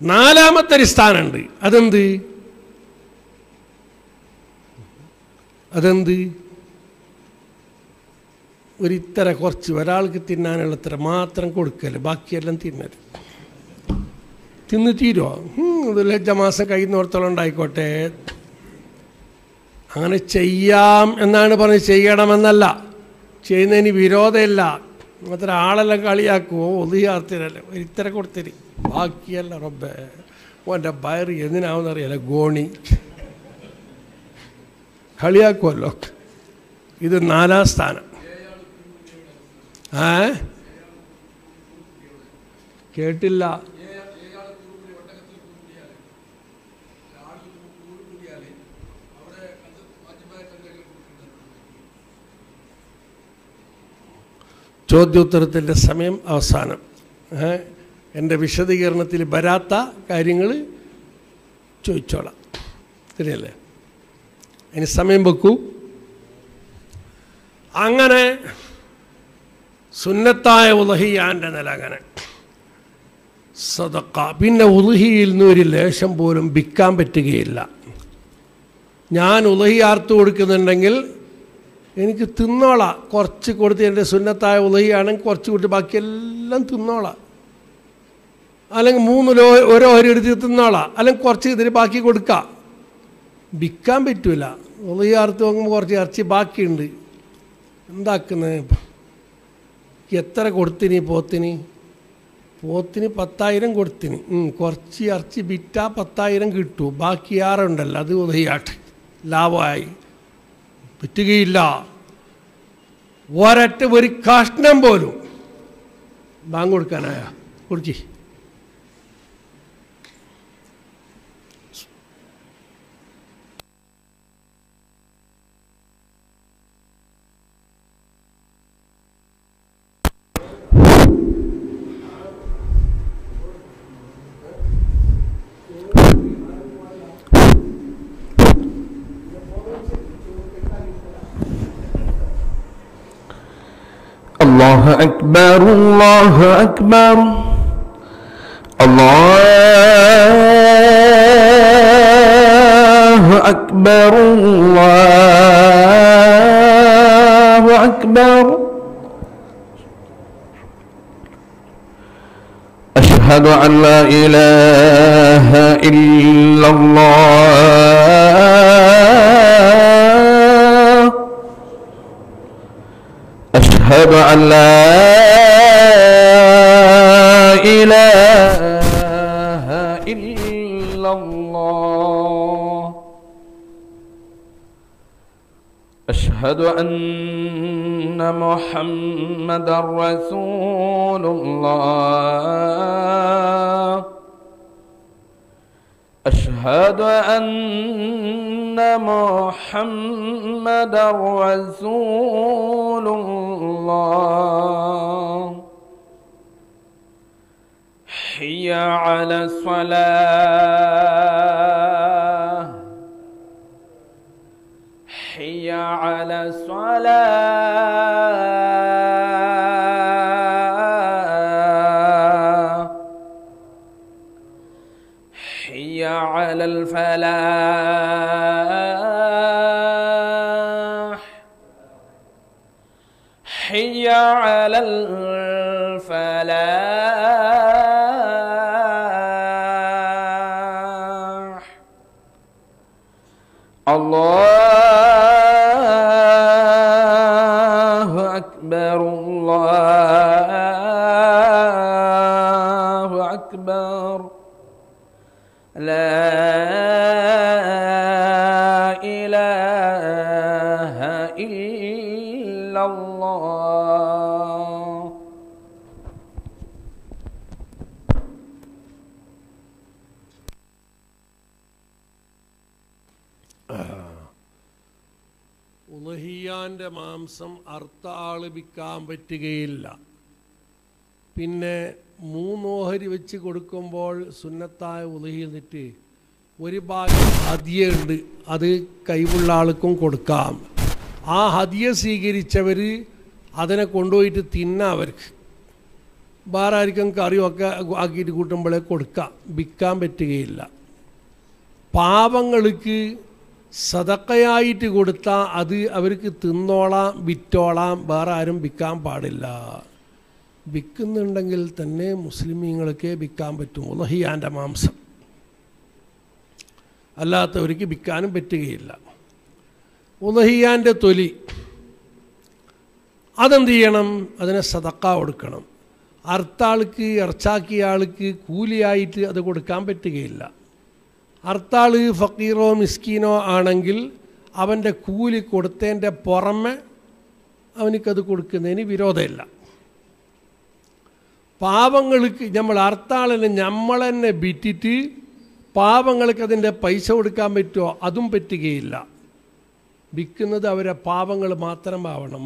Nala amat teristanan di, adan di, adan di. Orang tera korci beral ke tinan elat teramah terangkut kele, baki elan tinan. Tinan tiro, hmm, dulu jamaah kaki nor tolong daikotet. Angan ceyam, angan panen ceya ada mana lah, ceyne ni birod elah, matra ada lagi aku, odi artikel, orang tera korteri, baki elah robbe, wanda bayar, ini naun dari elah goni, khaliya kolok, itu nala stana. Huh? കേട്ടില്ല. ചോദ്യോത്തരത്തിൻ്റെ സമയം അവസാനം. എൻ്റെ വിശദീകരണത്തിൽ വരാത്ത കാര്യങ്ങൾ ചോദിച്ചോളാം, ശരിയല്ലേ? അതിന് സമയം വെക്കൂ. അങ്ങനെ സുന്നത്തായ ഉളഹിയാൻ്റെ നില അങ്ങനെ സദക്ക. പിന്നെ ഉളഹിയിൽ നിന്ന് ഒരു ലേശം പോലും വിൽക്കാൻ പറ്റുകയില്ല. ഞാൻ ഉളഹി ആർത്തു കൊടുക്കുന്നുണ്ടെങ്കിൽ എനിക്ക് തിന്നോളാം, കുറച്ച് കൊടുത്ത് എൻ്റെ സുന്നത്തായ ഉളഹിയാണെങ്കിൽ കുറച്ച് കൊടുത്ത് ബാക്കിയെല്ലാം തിന്നോളാം. അല്ലെങ്കിൽ മൂന്ന് ലോ ഓരോ ഒരു എടുത്ത് തിന്നോളാം, അല്ലെങ്കിൽ കുറച്ച് ഇതിന് ബാക്കി കൊടുക്കാം. വിൽക്കാൻ പറ്റില്ല. ഉളഹി ആർത്ത് വാങ്ങുമ്പോൾ കുറച്ച് ഇറച്ചി ബാക്കിയുണ്ട്, എന്താക്കുന്നത്? എത്ര കൊടുത്തിന് പോത്തിന്? പോത്തിന് പത്തായിരം കൊടുത്തിന്. കുറച്ച് ഇറച്ചി വിറ്റാൽ പത്തായിരം കിട്ടൂ, ബാക്കി ആറുണ്ടല്ലോ അത് ഉദയാട്ട് ലാഭമായി. പറ്റുകയില്ല. ഒരൊറ്റ ഒരു കഷ്ണം പോലും ബാങ്ക് കൊടുക്കാനായ കൊടുക്കി. الله أكبر الله أكبر الله أكبر الله أكبر. أشهد أن لا إله إلا الله. أشهد أن لا إله إلا الله. أشهد أن محمدا رسول الله. أشهد أن محمدا رسول الله. حي على الصلاة حي على الصلاة. على الفلاح حي على الفلاح. الله أكبر الله أكبر. لا إله إلا الله. ഉളഹിയാൻ്റെ മാംസം അർത്ഥ ആള് വിൽക്കാൻ പറ്റുകയില്ല. പിന്നെ മൂന്നോഹരി വെച്ച് കൊടുക്കുമ്പോൾ സുന്നത്തായ ഉളഹി എന്നിട്ട് ഒരു ഭാഗം ഹദിയ ഉണ്ട്, അത് കൈവുള്ള ആൾക്കും കൊടുക്കാം. ആ ഹദിയ സ്വീകരിച്ചവർ അതിനെ കൊണ്ടുപോയിട്ട് തിന്നാ, അവർക്ക് വേറെ ആർക്കും കറിയൊക്കെ ആക്കിയിട്ട് കൂട്ടുമ്പോഴേ കൊടുക്കാം, വിൽക്കാൻ പറ്റുകയില്ല. പാവങ്ങൾക്ക് സദക്കയായിട്ട് കൊടുത്താൽ അത് അവർക്ക് തിന്നോളാം, വിറ്റോളാം, വേറെ ആരും വിൽക്കാൻ പാടില്ല. വിൽക്കുന്നുണ്ടെങ്കിൽ തന്നെ മുസ്ലിമീങ്ങളൊക്കെ വിൽക്കാൻ പറ്റും ഉളഹിയാൻ്റെ മാംസം, അല്ലാത്തവർക്ക് വിൽക്കാനും പറ്റുകയില്ല. ഉളഹിയാൻ്റെ തൊലി അതെന്ത് ചെയ്യണം? അതിനെ സദക്ക കൊടുക്കണം. അർത്താൾക്ക് ഇറച്ചാക്കിയ ആൾക്ക് കൂലിയായിട്ട് അത് കൊടുക്കാൻ പറ്റുകയില്ല. അർത്താൾ ഫക്കീറോ മിസ്കീനോ ആണെങ്കിൽ അവൻ്റെ കൂലി കൊടുത്തതിൻ്റെ പുറമെ അവനിക്കത് കൊടുക്കുന്നതിന് വിരോധമില്ല. പാവങ്ങൾക്ക് നമ്മൾ അർത്താളിന് നമ്മൾ തന്നെ വിറ്റിട്ട് പാവങ്ങൾക്ക് അതിൻ്റെ പൈസ കൊടുക്കാൻ പറ്റുമോ? അതും പറ്റുകയില്ല. വിൽക്കുന്നത് അവരെ പാവങ്ങൾ മാത്രമാവണം.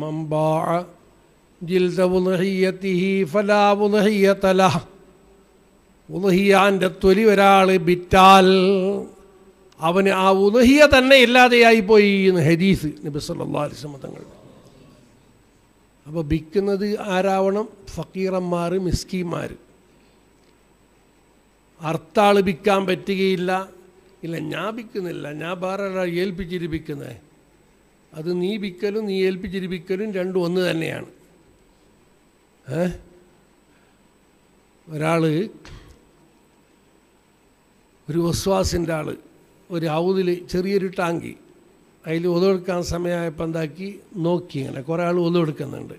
ഉലഹിയാൻ്റെ തൊലി ഒരാൾ വിറ്റാൽ അവന് ആ ഉലഹിയ തന്നെ ഇല്ലാതെയായിപ്പോയി എന്ന് ഹദീസ് നബി സല്ലല്ലാഹു അലൈഹി വസല്ലം തങ്ങൾ. അപ്പോൾ വിൽക്കുന്നത് ആരാവണം? ഫക്കീറന്മാർ, മിസ്കീന്മാർ. അർത്താൾ വിൽക്കാൻ പറ്റുകയില്ല. ഇല്ല, ഞാൻ വിൽക്കുന്നില്ല, ഞാൻ വേറെ ഒരാൾ ഏൽപ്പിച്ചിട്ട് വിൽക്കുന്നത്. അത് നീ വിൽക്കലും നീ ഏൽപ്പിച്ചിട്ട് വിൽക്കലും രണ്ടും ഒന്ന് തന്നെയാണ്. ഏ ഒരാൾ ഒരു വസ്വാസിൻ്റെ ആൾ ഒരു ഹൗദിൽ ചെറിയൊരു ടാങ്കി, അതിൽ ഒതുവെടുക്കാൻ സമയമായപ്പോൾ എന്താക്കി നോക്കി, അങ്ങനെ കുറേ ആൾ ഒതുവെടുക്കുന്നുണ്ട്.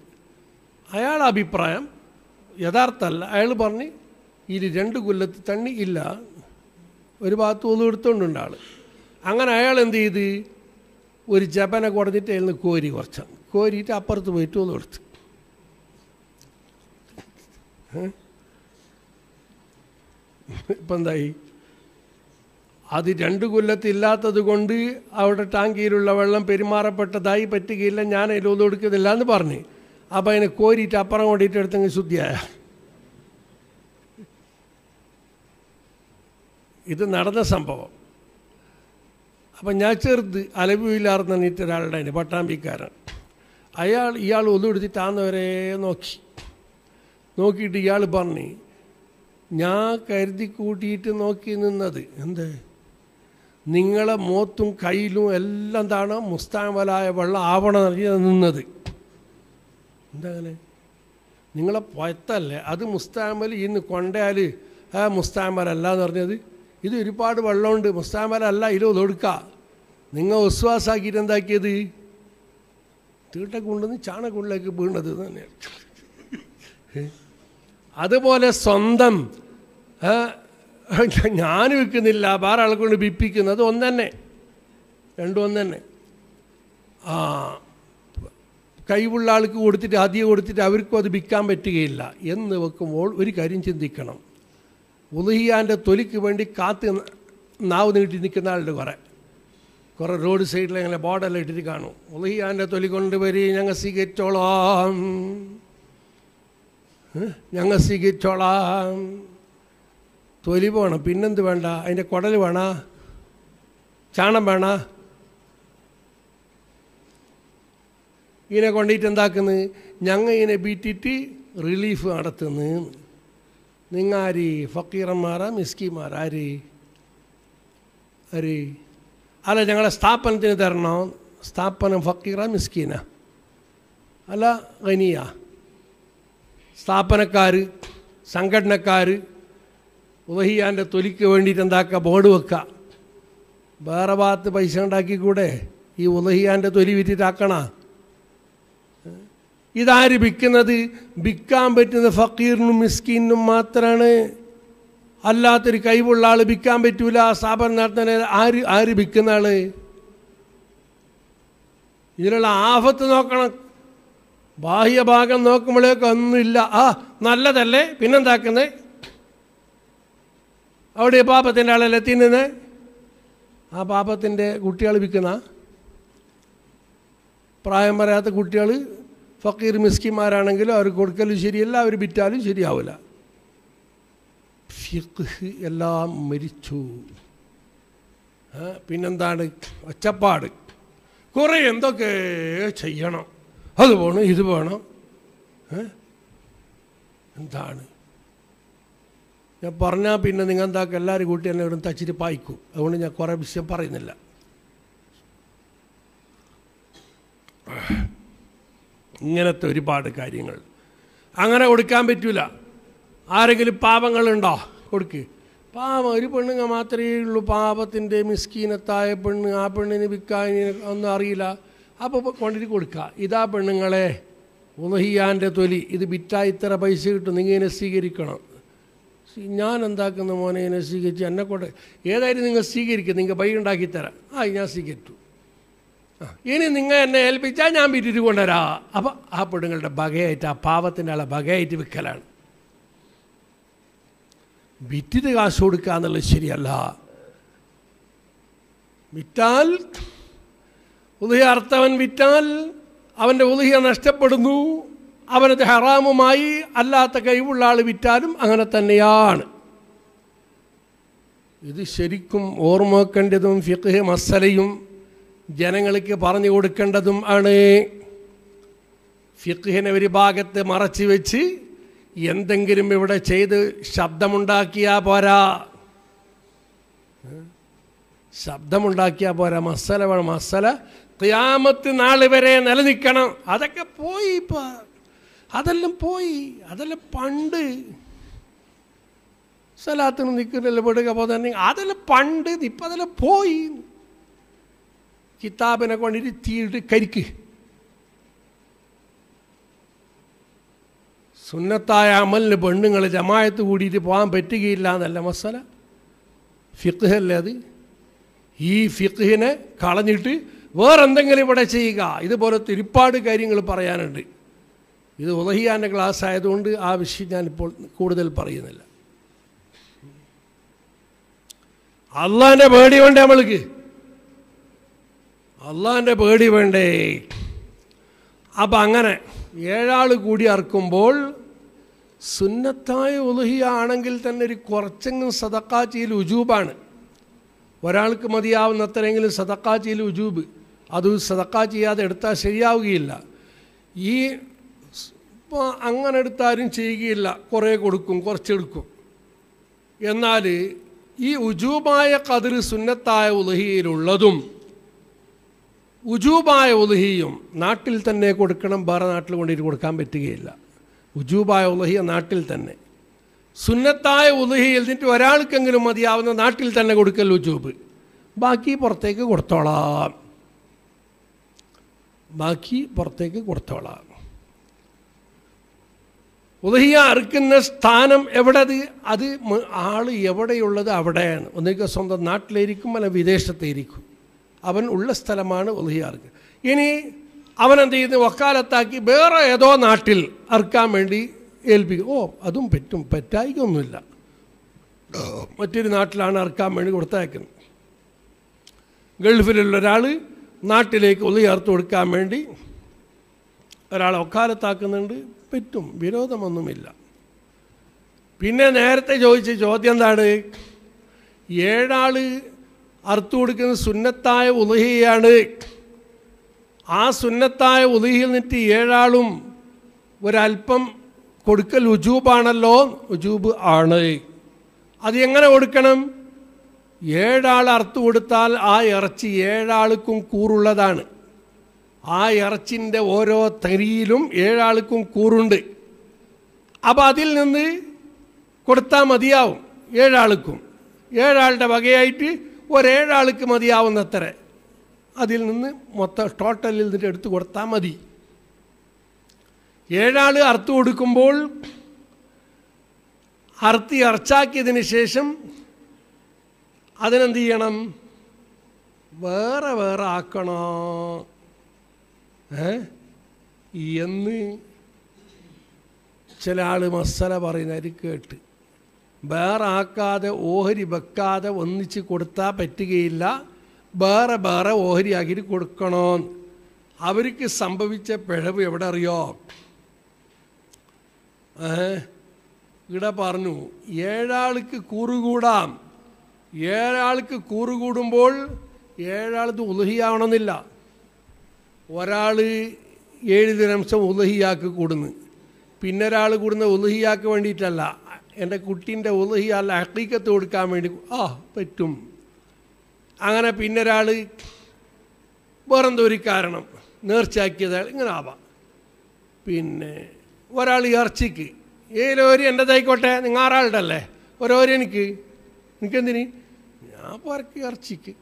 അയാളുടെ അഭിപ്രായം യഥാർത്ഥമല്ല. അയാൾ പറഞ്ഞ് ഇതിൽ രണ്ട് കൊല്ലത്ത് തണ്ണി ഇല്ല, ഒരു ഭാഗത്ത് ഒതുവെടുത്തോണ്ടുണ്ട് ആൾ. അങ്ങനെ അയാൾ എന്ത് ചെയ്ത്, ഒരു ജപന കുടഞ്ഞിട്ട് അയാൾ കോരി കുറച്ച് കോരിയിട്ട് അപ്പുറത്ത് പോയിട്ട് ഒതുവെടുത്ത്. ഇപ്പം എന്തായി? അത് രണ്ട് കൊല്ലത്തില്ലാത്തത് കൊണ്ട് അവിടെ ടാങ്കിയിലുള്ള വെള്ളം പെരുമാറപ്പെട്ടതായി പറ്റുകയില്ല, ഞാൻ അതിൽ ഒന്നും കൊടുക്കുന്നില്ല എന്ന് പറഞ്ഞ് അപ്പം അതിനെ കോരിയിട്ട് അപ്പുറം കൊണ്ടിട്ട് എടുത്തെങ്കിൽ ശുദ്ധിയായ. ഇത് നടന്ന സംഭവം. അപ്പം ഞാൻ ചെറുത് അലബുയിലാർന്ന് നീട്ട് ഒരാളുടെ അതിന് പട്ടാമ്പിക്കാരൻ. അയാൾ ഇയാൾ ഒന്നും എടുത്തിട്ടാന്നവരെ നോക്കി നോക്കിയിട്ട് ഇയാൾ പറഞ്ഞ്, ഞാൻ കരുതി കൂട്ടിയിട്ട് നോക്കി നിന്നത് എന്ത്, നിങ്ങളെ മോത്തും കയ്യിലും എല്ലാം താണ് മുസ്താൻവലായ വെള്ളം ആവണം നിന്നത്. എന്താങ്ങനെ നിങ്ങളെ പൊയത്തല്ലേ അത് മുസ്താൻവൽ ഇന്ന് കൊണ്ടാൽ ആ മുസ്താൻവലല്ല എന്ന് പറഞ്ഞത്. ഇത് ഒരുപാട് വെള്ളമുണ്ട്, മുസ്താൻവലല്ല, ഇത് ഒതൊടുക്കുക. നിങ്ങൾ വിശ്വാസാക്കിയിട്ട് എന്താക്കിയത്, തീട്ട കൊണ്ടുവന്ന് ചാണകുള്ളിലേക്ക് വീണത് തന്നെയാണ്. അതുപോലെ സ്വന്തം ഞാൻ വിൽക്കുന്നില്ല, വേറെ ആളെ കൊണ്ട് വിപ്പിക്കുന്നത് ഒന്ന് തന്നെ, രണ്ടും ഒന്ന് തന്നെ. ആ കഴിവുള്ള ആൾക്ക് കൊടുത്തിട്ട് ആദ്യം കൊടുത്തിട്ട് അവർക്കും അത് വിൽക്കാൻ പറ്റുകയില്ല എന്ന് വെക്കുമ്പോൾ ഒരു കാര്യം ചിന്തിക്കണം. ഉലഹിയാൻ്റെ തൊലിക്ക് വേണ്ടി കാത്ത് നാവ് നീട്ടി നിൽക്കുന്ന ആളുടെ കുറേ കുറേ റോഡ് സൈഡിൽ അങ്ങനെ ബോർഡെല്ലാം ഇട്ടിട്ട് കാണും, ഉലഹിയാൻ്റെ തൊലി കൊണ്ടുവരി ഞങ്ങൾ സ്വീകരിച്ചോളാം, ഞങ്ങൾ സ്വീകരിച്ചോളാം. തൊലി വേണം, പിന്നെന്ത് വേണ്ട, അതിൻ്റെ കുടൽ വേണ, ചാണം വേണ. ഇതിനെ കൊണ്ടിട്ട് എന്താക്കുന്നത്, ഞങ്ങൾ ഇതിനെ ബീറ്റിട്ട് റിലീഫ് നടത്തുന്നു. നിങ്ങാരി ഫക്കീറന്മാരാ, മിസ്കിമാരാരി അരി അല്ല, ഞങ്ങളെ സ്ഥാപനത്തിന് തരണോ? സ്ഥാപനം ഫക്കീറ മിസ്കീന അല്ല ഖനിയ? സ്ഥാപനക്കാർ, സംഘടനക്കാർ ഉലഹിയാൻ്റെ തൊലിക്ക് വേണ്ടിയിട്ട് എന്താക്കുക, ബോർഡ് വെക്കുക. വേറെ ഭാഗത്ത് പൈസ ഉണ്ടാക്കിക്കൂടെ? ഈ ഉലഹിയാൻ്റെ തൊലി വിറ്റിട്ടാക്കണ. ഇതാര് വിൽക്കുന്നത്? വിൽക്കാൻ പറ്റുന്ന ഫക്കീറിനും മിസ്കീനും മാത്രമാണ്. അല്ലാത്തൊരു കഴിവുള്ള ആൾ വിൽക്കാൻ പറ്റൂല. സ്ഥാപനം നടത്താൻ ആര് ആര് വിൽക്കുന്ന ആൾ? ഇതിലുള്ള ആഫത്ത് നോക്കണം. ബാഹ്യഭാഗം നോക്കുമ്പോഴേക്ക് ഒന്നുമില്ല, ആ നല്ലതല്ലേ, പിന്നെന്താക്കുന്നേ, അവിടെ പാപത്തിൻ്റെ ആളല്ലേ തിന്നുന്നത്, ആ പാപത്തിൻ്റെ കുട്ടികൾ വിൽക്കുന്ന, പ്രായം വരാത്ത കുട്ടികൾ ഫക്കീർ മിസ്കിന്മാരാണെങ്കിലും അവർ കൊടുക്കലും ശരിയല്ല, അവർ വിറ്റാലും ശരിയാവില്ല. ഫിഖ്ഹ് എല്ലാം മരിച്ചു. പിന്നെന്താണ് ഒച്ചപ്പാട്, കുറേ എന്തൊക്കെ ചെയ്യണം, അത് വേണം ഇത് വേണം. എന്താണ് ഞാൻ പറഞ്ഞാൽ പിന്നെ നിങ്ങൾ എന്താക്കുക, എല്ലാവരും കൂട്ടി എന്നെ ഇവിടെ തച്ചിട്ട് പായിക്കും. അതുകൊണ്ട് ഞാൻ കുറേ വിഷയം പറയുന്നില്ല. ഇങ്ങനത്തെ ഒരുപാട് കാര്യങ്ങൾ അങ്ങനെ കൊടുക്കാൻ പറ്റില്ല. ആരെങ്കിലും പാപങ്ങളുണ്ടോ? കൊടുക്ക്. പാപം ഒരു പെണ്ണുങ്ങൾ മാത്രമേ ഉള്ളൂ, പാപത്തിൻ്റെ മിസ്കീനത്തായ പെണ്ണ്. ആ പെണ്ണിന് വിൽക്കാൻ ഒന്നും അറിയില്ല, അപ്പോൾ കൊണ്ടിട്ട് കൊടുക്കുക. ഇതാ പെണ്ണുങ്ങളെ ഉലഹിയാൻ്റെ തൊലി, ഇത് വിറ്റാൽ ഇത്ര പൈസ കിട്ടും, നിങ്ങൾ ഇതിനെ സ്വീകരിക്കണം. ഞാൻ എന്താക്കുന്ന മോനെ, ഇതിനെ സ്വീകരിച്ച് എന്നെ കൊണ്ട് ഏതായാലും നിങ്ങൾ സ്വീകരിക്കുക, നിങ്ങൾ പൈ ഉണ്ടാക്കി തരാം. ആ ഞാൻ സ്വീകരിച്ചു, ആ ഇനി നിങ്ങൾ എന്നെ ഏൽപ്പിച്ചാൽ ഞാൻ വിറ്റിട്ട് കൊണ്ടുവരാം. അപ്പം ആ പെണ്ണുങ്ങളുടെ ബകയായിട്ട്, ആ പാവത്തിൻ്റെ ആളെ ബകയായിട്ട് വിൽക്കലാണ്. bitirde gaz olduk anla şiriyalla. Bittal, uluhi artavan bittal, avende uluhi anastep bıdnu, avende haramu mai, Allah takayıbul lal bittalim, angana tanıyan. Yedi şerikum orma kandedim fikhe masaleyum, jenengalike parani olduk kandedim ane. Fikhe ne veri bağette maraçi veçi, yendengirim evde çeyde, şabdamunda kiya para. ശബ്ദമുണ്ടാക്കിയ പോരാ മസാല വേണം മസാല ഖിയാമത്ത് നാൾ വരെ നിലനിൽക്കണം അതൊക്കെ പോയി ഇപ്പോൾ അതെല്ലാം പോയി അതെല്ലാം പണ്ട് സലാത്തിന് നിൽക്കുന്നില്ല പെടുക പോകാൻ അതെല്ലാം പണ്ട് ഇപ്പം അതെല്ലാം പോയി കിതാബിനെ കൊണ്ടിട്ട് തീയിട്ട് കരിക്ക് സുന്നത്തായ അമലിന് പെണ്ണുങ്ങൾ ജമായത്ത് കൂടിയിട്ട് പോകാൻ പറ്റുകയില്ല എന്നല്ല മസാല ഫിഖ്ഹല്ലേ അത് ഈ ഫിഖ്ഹിനെ കളഞ്ഞിട്ട് വേറെന്തെങ്കിലും ഇവിടെ ചെയ്യുക ഇതുപോലത്തെ ഒരുപാട് കാര്യങ്ങൾ പറയാനുണ്ട് ഇത് ഉലഹിയാൻ്റെ ക്ലാസ് ആയതുകൊണ്ട് ആ വിഷയം ഞാനിപ്പോൾ കൂടുതൽ പറയുന്നില്ല അള്ളാൻ്റെ പേടി വേണ്ടേ നമ്മൾക്ക് അള്ളാൻ്റെ പേടി വേണ്ടേ അപ്പം അങ്ങനെ ഏഴാൾ കൂടി അറക്കുമ്പോൾ സുന്നത്തായ ഉലഹിയാണെങ്കിൽ തന്നെ ഒരു കുറച്ചെങ്കിലും സദഖാ ചെയ്യൽ ഉജൂബാണ് ഒരാൾക്ക് മതിയാവുന്ന അത്രയെങ്കിലും സദഖാ ചെയ്യൽ ഉജൂബ് അത് സദഖാ ചെയ്യാതെ എടുത്താൽ ശരിയാവുകയില്ല ഈ ഇപ്പോൾ അങ്ങനെ എടുത്താലും ചെയ്യുകയില്ല കുറേ കൊടുക്കും കുറച്ചെടുക്കും എന്നാൽ ഈ ഉജൂബായ ഖദർ സുന്നത്തായ ഉലഹിയിലുള്ളതും ഉജൂബായ ഉലഹിയും നാട്ടിൽ തന്നെ കൊടുക്കണം വേറെ നാട്ടിൽ കൊണ്ടിട്ട് കൊടുക്കാൻ പറ്റുകയില്ല ഉജൂബായ ഉലഹിയ നാട്ടിൽ തന്നെ സുന്നത്തായ ഉലഹിയിൽ നിന്നിട്ട് ഒരാൾക്കെങ്കിലും മതിയാവുന്ന നാട്ടിൽ തന്നെ കൊടുക്കൽ ഉജൂബ് ബാക്കി പുറത്തേക്ക് കൊടുത്തോളാം ബാക്കി പുറത്തേക്ക് കൊടുത്തോളാം ഉലഹിയ അറുക്കുന്ന സ്ഥാനം എവിടത് അത് ആൾ എവിടെയുള്ളത് അവിടെയാണ് ഒന്നുകിൽ സ്വന്തം നാട്ടിലേരിക്കും അല്ല വിദേശത്തേരിക്കും അവൻ ഉള്ള സ്ഥലമാണ് ഉലഹിയ അറുക്കുക ഇനി അവനെന്ത് ചെയ്ത് വക്കാലത്താക്കി വേറെ ഏതോ നാട്ടിൽ അറുക്കാൻ വേണ്ടി ഏൽപ്പിക്കും ഓ അതും പറ്റും പറ്റായിക്കൊന്നുമില്ല മറ്റൊരു നാട്ടിലാണ് അറക്കാൻ വേണ്ടി കൊടുത്തയക്കുന്നത് ഗൾഫിലുള്ള ഒരാൾ നാട്ടിലേക്ക് ഉള്ളി ചേർത്ത് കൊടുക്കാൻ വേണ്ടി ഒരാളെ ഒക്കാലത്താക്കുന്നുണ്ട് പറ്റും വിരോധമൊന്നുമില്ല പിന്നെ നേരത്തെ ചോദിച്ച ചോദ്യം എന്താണ് ഏഴാൾ അറുത്തു കൊടുക്കുന്ന സുന്നത്തായ ഉലഹിയാണ് ആ സുന്നത്തായ ഉലഹിയിൽ നിന്നിട്ട് ഏഴാളും ഒരല്പം കൊടുക്കൽ ഉജൂബാണല്ലോ ഉജൂബ് ആണ് അത് എങ്ങനെ കൊടുക്കണം ഏഴാൾ അറുത്ത് കൊടുത്താൽ ആ ഇറച്ചി ഏഴാൾക്കും കൂറുള്ളതാണ് ആ ഇറച്ചിൻ്റെ ഓരോ തരിയിലും ഏഴാൾക്കും കൂറുണ്ട് അപ്പോൾ അതിൽ നിന്ന് കൊടുത്താൽ മതിയാവും ഏഴാൾക്കും ഏഴാളുടെ വകയായിട്ട് ഒരേഴാൾക്ക് മതിയാവുന്നത്ര അതിൽ നിന്ന് മൊത്തം ടോട്ടലിൽ നിന്നിട്ട് എടുത്ത് കൊടുത്താൽ മതി ഏഴാൾ അറുത്ത് കൊടുക്കുമ്പോൾ അറുത്തി അർച്ചാക്കിയതിന് ശേഷം അതിനെന്ത് ചെയ്യണം വേറെ വേറെ ആക്കണോ എന്ന് ചില ആൾ മസാല പറയുന്നവർ കേട്ട് വേറെ ആക്കാതെ ഓഹരി വെക്കാതെ ഒന്നിച്ച് കൊടുത്താൽ പറ്റുകയില്ല വേറെ വേറെ ഓഹരി ആക്കിയിട്ട് കൊടുക്കണോ അവർക്ക് സംഭവിച്ച പിഴവ് എവിടെ അറിയോ ഇവിടെ പറഞ്ഞു ഏഴാൾക്ക് കൂറുകൂടാം ഏഴാൾക്ക് കൂറുകൂടുമ്പോൾ ഏഴാളത് ഉലഹിയാവണമെന്നില്ല ഒരാൾ ഏഴ് ദിനംസം ഉലഹിയാക്ക് കൂടുന്നു പിന്നെ ഒരാൾ കൂടുന്ന ഉലഹിയാക്ക് വേണ്ടിയിട്ടല്ല എൻ്റെ കുട്ടീൻ്റെ ഉലഹിയല്ല ഹഖീഖത്ത് കൊടുക്കാൻ വേണ്ടി ആ പറ്റും അങ്ങനെ പിന്നെ ഒരാൾ വേറെന്തോ ഒരു കാരണം നേർച്ചയാക്കിയതാൾ ഇങ്ങനെ ആവാം പിന്നെ ഒരാൾ ഇറച്ചിക്ക് ഏലൊരു എൻ്റെതായിക്കോട്ടെ നിങ്ങൾ ആറാളുടെ അല്ലേ ഓരോരോ എനിക്ക് നിനക്കെന്തിന് ഞാൻ പറക്ക് ഇറച്ചിക്ക്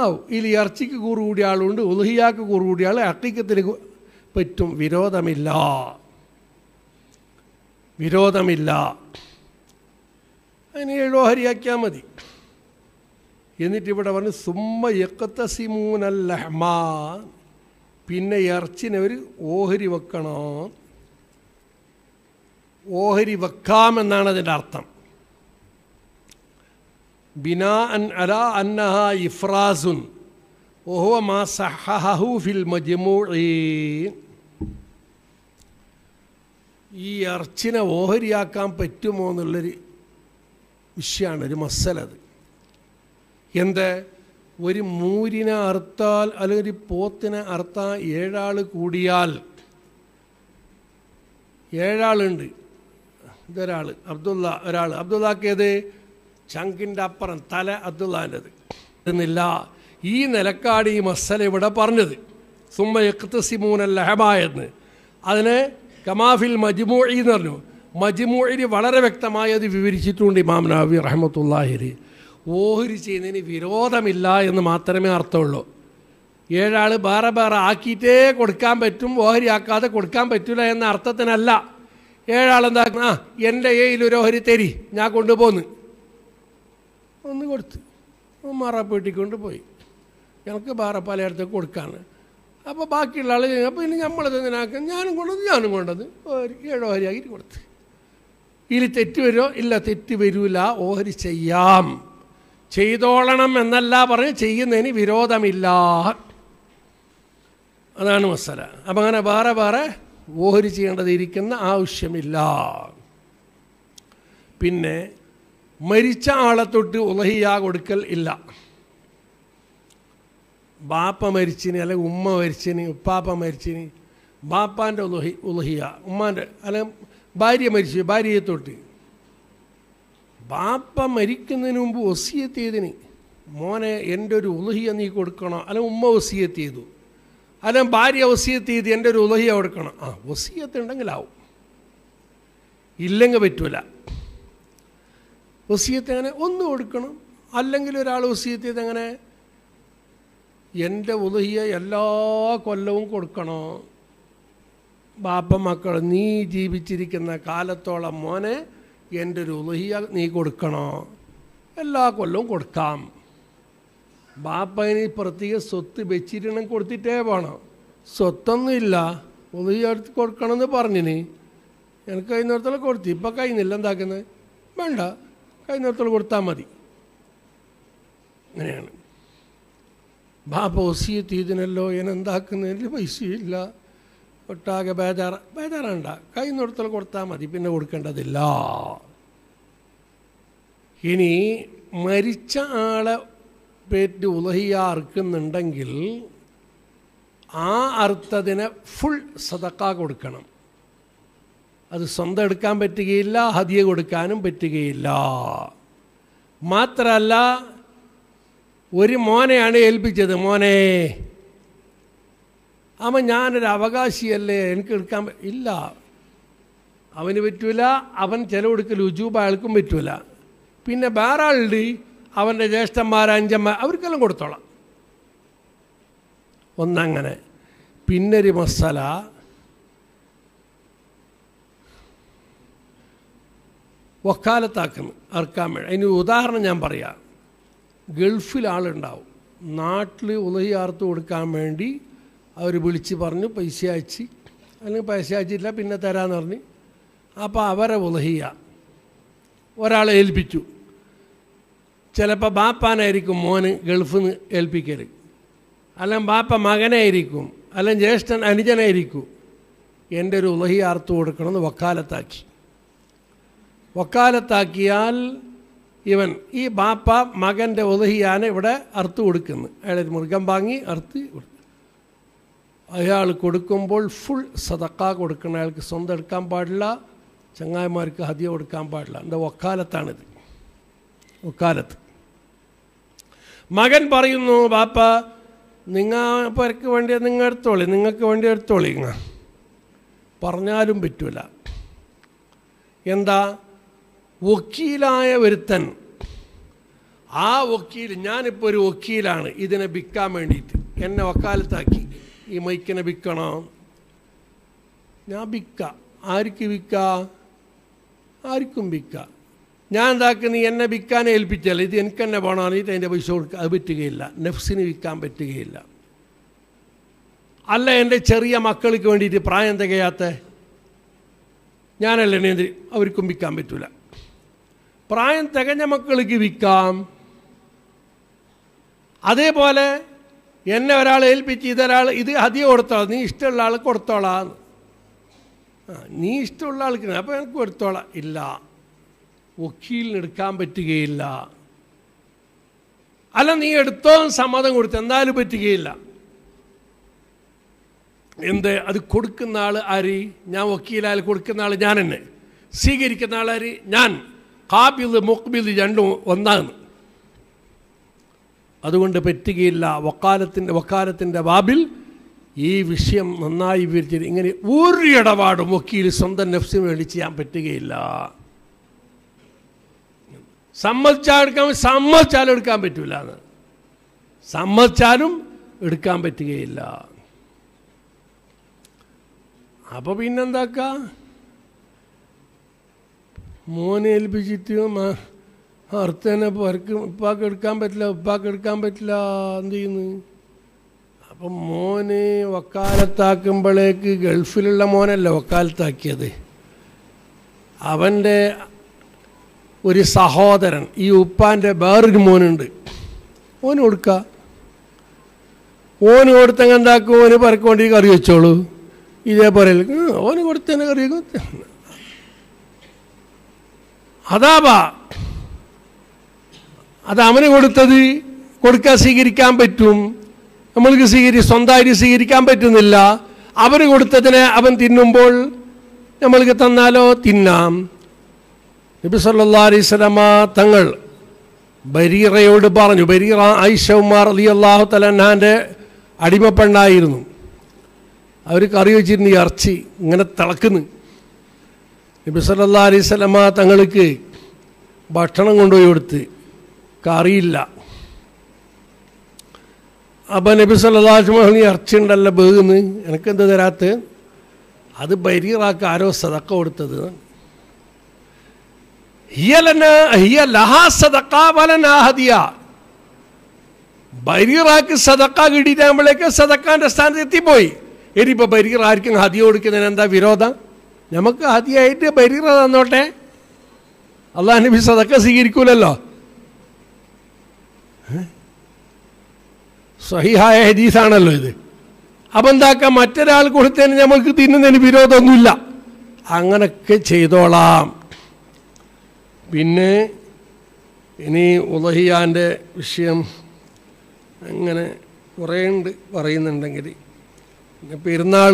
ആവും ഇതിൽ ഇറച്ചിക്ക് കൂറ് കൂടിയ ആളുണ്ട് ഉലഹിയാക്ക് കൂറ് കൂടിയ ആൾ ഹഖീഖത്തിന് പറ്റും വിരോധമില്ല വിരോധമില്ല അതിന് ഏഴോ ഹരിയാക്കിയാൽ മതി എന്നിട്ട് ഇവിടെ പറഞ്ഞ് സുമ്മ യഖ്തസിമൂനൽ ലഹ്മാ പിന്നെ ഇറച്ചിനെ ഒരു ഓഹരി വെക്കണം ഓഹരി വെക്കാം എന്നാണ് അതിൻ്റെ അർത്ഥം. ബിനാ അൻ അലാ അന്നഹ ഇഫ്രാസുൻ വഹുവ മാ സഹഹഹു ഫിൽ മജ്മൂഇ. ഈ അർച്ചിനെ ഓഹരിയാക്കാൻ പറ്റുമോ എന്നുള്ളൊരു വിഷയമാണ്, ഒരു മസലത്. എന്ത്, ഒരു മൂരിനെ അറുത്താൽ അല്ലെങ്കിൽ ഒരു പോത്തിനെ അറുത്താൽ ഏഴാൾ കൂടിയാൽ, ഏഴാളുണ്ട്, ഇതൊരാൾ അബ്ദുള്ള, ഒരാൾ അബ്ദുള്ളക്കേത് ചങ്കിൻ്റെ അപ്പുറം തല അബ്ദുള്ളാൻ്റെത് എന്നില്ല. ഈ നിലക്കാട് ഈ മസല ഇവിടെ പറഞ്ഞത് സുമ്മ യഖ്തസിമൂനൽ ലഹബായെന്ന്. അതിനെ കമാഫിൽ മജ്മൂഇ എന്ന് പറഞ്ഞു. മജ്മൂഇൽ വളരെ വ്യക്തമായി അത് വിവരിച്ചിട്ടുണ്ട് ഇമാം നവവി റഹ്മത്തുള്ളാഹി അലൈഹി. ഓഹരി ചെയ്യുന്നതിന് വിരോധമില്ല എന്ന് മാത്രമേ അർത്ഥമുള്ളൂ. ഏഴാൾ വേറെ വേറെ ആക്കിയിട്ടേ കൊടുക്കാൻ പറ്റും, ഓഹരി ആക്കാതെ കൊടുക്കാൻ പറ്റില്ല എന്ന അർത്ഥത്തിനല്ല. ഏഴാളെന്താക്കുന്ന, ആ എൻ്റെ ഏയിലൊരു ഓഹരി തരി, ഞാൻ കൊണ്ടുപോന്ന് ഒന്ന് കൊടുത്ത് മാറാപ്പേട്ടി കൊണ്ടുപോയി, ഞങ്ങൾക്ക് വേറെ പലയിടത്തേക്ക് കൊടുക്കാണ്. അപ്പോൾ ബാക്കിയുള്ള ആൾ അപ്പോൾ ഇനി നമ്മളത് ഇതിനാക്കുക, ഞാനും കൊണ്ടത് ഞാനും കൊണ്ടത് ഓഹരി ഏഴോഹരി ആക്കിയിട്ട് കൊടുത്ത്. ഇതിൽ തെറ്റ് വരുമോ? ഇല്ല, തെറ്റ് വരില്ല, ഓഹരി ചെയ്യാം, ചെയ്തോളണം എന്നല്ല പറഞ്ഞ് ചെയ്യുന്നതിന് വിരോധമില്ല. അതാണ് മസല. അപ്പം അങ്ങനെ വേറെ വേറെ ഓഹരി ചെയ്യേണ്ടതിരിക്കുന്ന ആവശ്യമില്ല. പിന്നെ മരിച്ച ആളെ തൊട്ട് ഉളഹിയാ കൊടുക്കൽ ഇല്ല. ബാപ്പ മരിച്ചിന്, അല്ലെങ്കിൽ ഉമ്മ മരിച്ചിന്, ഉപ്പാപ്പ മരിച്ചിന്, ബാപ്പാൻ്റെ ഉളഹി ഉളഹിയ, ഉമ്മാൻ്റെ അല്ലെങ്കിൽ ഭാര്യ മരിച്ചു, ഭാര്യയെ തൊട്ട് ബാപ്പ മരിക്കുന്നതിന് മുമ്പ് വസിയത്ത് ചെയ്തിന്, മോനെ എൻ്റെ ഒരു ഉളഹിയ നീ കൊടുക്കണം, അല്ലെങ്കിൽ ഉമ്മ വസിയത്ത് ചെയ്തു, അല്ലെങ്കിൽ ഭാര്യ വസിയത്ത് ചെയ്ത് എൻ്റെ ഒരു ഉളഹിയ കൊടുക്കണം. ആ വസിയത്ത് ഉണ്ടെങ്കിലാവും, ഇല്ലെങ്കിൽ പറ്റൂല. വസിയത്ത് എങ്ങനെ ഒന്ന് കൊടുക്കണം, അല്ലെങ്കിൽ ഒരാൾ വസിയത്ത് ചെയ്ത് എങ്ങനെ എൻ്റെ ഉളഹിയ എല്ലാ കൊല്ലവും കൊടുക്കണോ, ബാപ്പ മക്കൾ നീ ജീവിച്ചിരിക്കുന്ന കാലത്തോളം മോനെ എൻ്റെ ഒരു ഉളഹിയ നീ കൊടുക്കണോ, എല്ലാ കൊല്ലവും കൊടുക്കാം. ബാപ്പന് പ്രത്യേക സ്വത്ത് വെച്ചിരണം കൊടുത്തിട്ടേ പോകണം, സ്വത്തൊന്നുമില്ല ഉളഹിയ എടുത്ത് കൊടുക്കണമെന്ന് പറഞ്ഞിന്, എനിക്ക് കൈനേരത്തോളം കൊടുത്തു, ഇപ്പം കൈന്നില്ല, എന്താക്കുന്നത് വേണ്ട, കൈനേരത്തോളം കൊടുത്താൽ മതി. അങ്ങനെയാണ്. ബാപ്പ വസിയത്ത് ചെയ്തിനല്ലോ, എന്നെന്താക്കുന്നതിൽ പൈസയില്ല, ഒട്ടാകെ ബേജാറ ബേജാറണ്ട, കൈനോടത്തോളം കൊടുത്താൽ മതി, പിന്നെ കൊടുക്കേണ്ടതില്ല. ഇനി മരിച്ച ആളെ പേറ്റ് ഉളഹിയ അറുക്കുന്നുണ്ടെങ്കിൽ ആ അർത്ഥത്തിന് ഫുൾ സദക്ക കൊടുക്കണം. അത് സ്വന്തം എടുക്കാൻ പറ്റുകയില്ല, ഹദിയ കൊടുക്കാനും പറ്റുകയില്ല. മാത്രമല്ല, ഒരു മോനെയാണ് ഏൽപ്പിച്ചത്, മോനെ അവൻ ഞാനൊരു അവകാശിയല്ലേ, എനിക്ക് എടുക്കാൻ ഇല്ല, അവന് പറ്റൂല, അവൻ ചിലവ് കൊടുക്കൽ ഉജൂബ് അയാൾക്കും പറ്റൂല. പിന്നെ വേറെ ആളുണ്ട്, അവൻ്റെ ജ്യേഷ്ഠന്മാർ അഞ്ചന്മാർ അവർക്കെല്ലാം കൊടുത്തോളാം. ഒന്നങ്ങനെ. പിന്നൊരു മസല, വക്കാലത്താക്കുന്നു അർക്കാൻ വേണ്ടി. അതിന് ഉദാഹരണം ഞാൻ പറയാം. ഗൾഫിൽ ആളുണ്ടാവും, നാട്ടിൽ ഉളഹി ആർത്ത് കൊടുക്കാൻ വേണ്ടി അവർ വിളിച്ച് പറഞ്ഞു, പൈസ അയച്ച്, അല്ലെങ്കിൽ പൈസ അയച്ചില്ല പിന്നെ തരാമെന്ന് പറഞ്ഞ്. അപ്പോൾ അവരെ ഉളഹിയ ഒരാളെ ഏൽപ്പിച്ചു. ചിലപ്പോൾ ബാപ്പാനായിരിക്കും മോന് ഗൾഫിൽ നിന്ന് ഏൽപ്പിക്കൽ, അല്ലെങ്കിൽ ബാപ്പ മകനായിരിക്കും, അല്ലെങ്കിൽ ജ്യേഷ്ഠൻ അനുജനായിരിക്കും. എൻ്റെ ഒരു ഉളഹിയ ആർത്ത് കൊടുക്കണമെന്ന് വക്കാലത്താക്കി. വക്കാലത്താക്കിയാൽ ഇവൻ ഈ ബാപ്പ മകൻ്റെ ഉളഹിയാണ് ഇവിടെ അറുത്ത് കൊടുക്കുന്നത്, അയാളൊരു മൃഗം വാങ്ങി അറുത്ത് കൊടുക്കും. അയാൾ കൊടുക്കുമ്പോൾ ഫുൾ സദക്ക കൊടുക്കണം, അയാൾക്ക് സ്വന്തം എടുക്കാൻ പാടില്ല, ചങ്ങായിമാർക്ക് ഹദിയ കൊടുക്കാൻ പാടില്ല. എൻ്റെ വക്കാലത്താണിത്. വക്കാലത്ത് മകൻ പറയുന്നു, ബാപ്പ നിങ്ങൾക്ക് വേണ്ടി നിങ്ങൾ എടുത്തോളി, നിങ്ങൾക്ക് വേണ്ടി എടുത്തോളി, നിങ്ങൾ പറഞ്ഞാലും പറ്റൂല. എന്താ, വക്കീലായ ഒരുത്തൻ, ആ വക്കീൽ, ഞാനിപ്പോൾ ഒരു വക്കീലാണ് ഇതിനെ വിൽക്കാൻ വേണ്ടിയിട്ട്, എന്നെ വക്കാലത്താക്കി, ഈ മൈക്കിനെ വിൽക്കണോ, ഞാൻ വിൽക്കാം, ആർക്ക് വിൽക്കാം, ആർക്കും വിൽക്കാം, ഞാൻ എന്താക്കി നീ എന്നെ വിൽക്കാനെ ഏൽപ്പിച്ചാൽ ഇത് എനിക്ക് തന്നെ പോകണമെന്നിട്ട് അതിൻ്റെ പൈസ കൊടുക്കുക, അത് പറ്റുകയില്ല, നെഫ്സിന് വിൽക്കാൻ പറ്റുകയില്ല. അല്ല എൻ്റെ ചെറിയ മക്കൾക്ക് വേണ്ടിയിട്ട് പ്രായം തികയാത്ത ഞാനല്ലേ നീന്തി അവർക്കും വിൽക്കാൻ പറ്റില്ല. പ്രായം തികഞ്ഞ മക്കൾക്ക് വിൽക്കാം. അതേപോലെ എന്നെ ഒരാൾ ഏൽപ്പിച്ച് ഇതൊരാൾ ഇത് അധികം കൊടുത്തോളാം, നീ ഇഷ്ടമുള്ള ആൾ കൊടുത്തോളാം, നീ ഇഷ്ടമുള്ള ആൾക്ക് അപ്പോൾ എനിക്ക് കൊടുത്തോളാം. ഇല്ല, വക്കീലിനെടുക്കാൻ പറ്റുകയില്ല. അല്ല, നീ എടുത്തോ സമ്മതം കൊടുത്തു, എന്തായാലും പറ്റുകയില്ല. എന്ത് അത് കൊടുക്കുന്ന ആൾ ആര്? ഞാൻ വക്കീലാൽ കൊടുക്കുന്ന ആൾ ഞാൻ തന്നെ, സ്വീകരിക്കുന്ന ആളാര് ഞാൻ. കാബിദ് മുഖ്ബിദ് രണ്ടും ഒന്നാണ്. അതുകൊണ്ട് പറ്റുകയില്ല. വക്കാലത്തിൻ്റെ വക്കാലത്തിൻ്റെ ബാബിൽ ഈ വിഷയം നന്നായി വിവരിച്ചിട്ട് ഇങ്ങനെ ഒരു ഇടപാടും വക്കീൽ സ്വന്തം നഫ്സിന് വേണ്ടി ചെയ്യാൻ പറ്റുകയില്ല. സമ്മതിച്ചാൽ എടുക്കാൻ, സമ്മതിച്ചാലും എടുക്കാൻ പറ്റില്ല, സമ്മതിച്ചാലും എടുക്കാൻ പറ്റുകയില്ല. അപ്പോൾ പിന്നെന്താക്ക? മോനെ ഏൽപ്പിച്ചിട്ട് അർത്ഥനെ പർക്ക് ഉപ്പാക്ക് എടുക്കാൻ പറ്റില്ല, ഉപ്പാക്ക് എടുക്കാൻ പറ്റില്ല, എന്ത് ചെയ്യുന്നു? അപ്പം മോന് വക്കാലത്താക്കുമ്പോഴേക്ക് ഗൾഫിലുള്ള മോനല്ല വക്കാലത്താക്കിയത്, അവൻ്റെ ഒരു സഹോദരൻ, ഈ ഉപ്പാൻ്റെ വേറൊരു മോനുണ്ട്, ഓന് കൊടുക്കുക. ഓന് കൊടുത്തങ്ങ് എന്താക്കും? ഓന് പറക്കൊണ്ട് കറി വെച്ചോളൂ, ഇതേപോലെ ഓന് കൊടുത്തന്നെ കറി വെക്കും. അതാവാ അത് അവന് കൊടുത്തത് കൊടുക്കാൻ സ്വീകരിക്കാൻ പറ്റും, നമ്മൾക്ക് സ്വീകരി സ്വന്തമായിട്ട് സ്വീകരിക്കാൻ പറ്റുന്നില്ല. അവന് കൊടുത്തതിനെ അവൻ തിന്നുമ്പോൾ നമ്മൾക്ക് തന്നാലോ? തിന്നാം. നബി സല്ലല്ലാഹു അലൈഹി വസല്ലമ തങ്ങൾ ബരീറയോട് പറഞ്ഞു. ബരീറ ആയിഷ ഉമ്മ റളിയല്ലാഹു തആല അൻഹാന്റെ അടിമപ്പെണ്ണായിരുന്നു. അവർ കറി വെച്ചിരുന്നു ഈ ഇറച്ചി ഇങ്ങനെ തിളക്കുന്നു. നബി സല്ലല്ലാഹു അലൈഹി വസല്ലമ തങ്ങൾക്ക് ഭക്ഷണം കൊണ്ടുപോയി കൊടുത്ത്, കറിയില്ല. അപ്പം നബി സല്ലല്ലാഹു അലൈഹി വസല്ലം ഇറച്ചി ഉണ്ടല്ലോ ബേഗെന്ന്, എനിക്കെന്ത് തരാത്ത? അത് ബരീറാക്ക് ആരോ സദക്ക കൊടുത്തത്. ബരീറാക്ക് സദക്ക കിട്ടിയിട്ടാകുമ്പോഴേക്ക് സദക്കാൻ്റെ സ്ഥാനത്ത് എത്തിപ്പോയി. ഇനിയിപ്പോൾ ബരീറ ആർക്കും ഹദിയ കൊടുക്കുന്നതിന് എന്താ വിരോധം? നമുക്ക് ഹദിയായിട്ട് ബരീറ തന്നോട്ടെ, അല്ലാഹു നബി സദക്ക സ്വീകരിക്കൂലല്ലോ. സഹിഹായ ഹദീസാണല്ലോ ഇത്. അപ്പം എന്താക്കാം? മറ്റൊരാൾ കൊടുത്തതിന് നമുക്ക് തിന്നുന്നതിന് വിരോധമൊന്നുമില്ല, അങ്ങനെയൊക്കെ ചെയ്തോളാം. പിന്നെ ഇനി ഉളഹിയാൻ്റെ വിഷയം അങ്ങനെ കുറേ ഉണ്ട് പറയുന്നുണ്ടെങ്കിൽ. പെരുന്നാൾ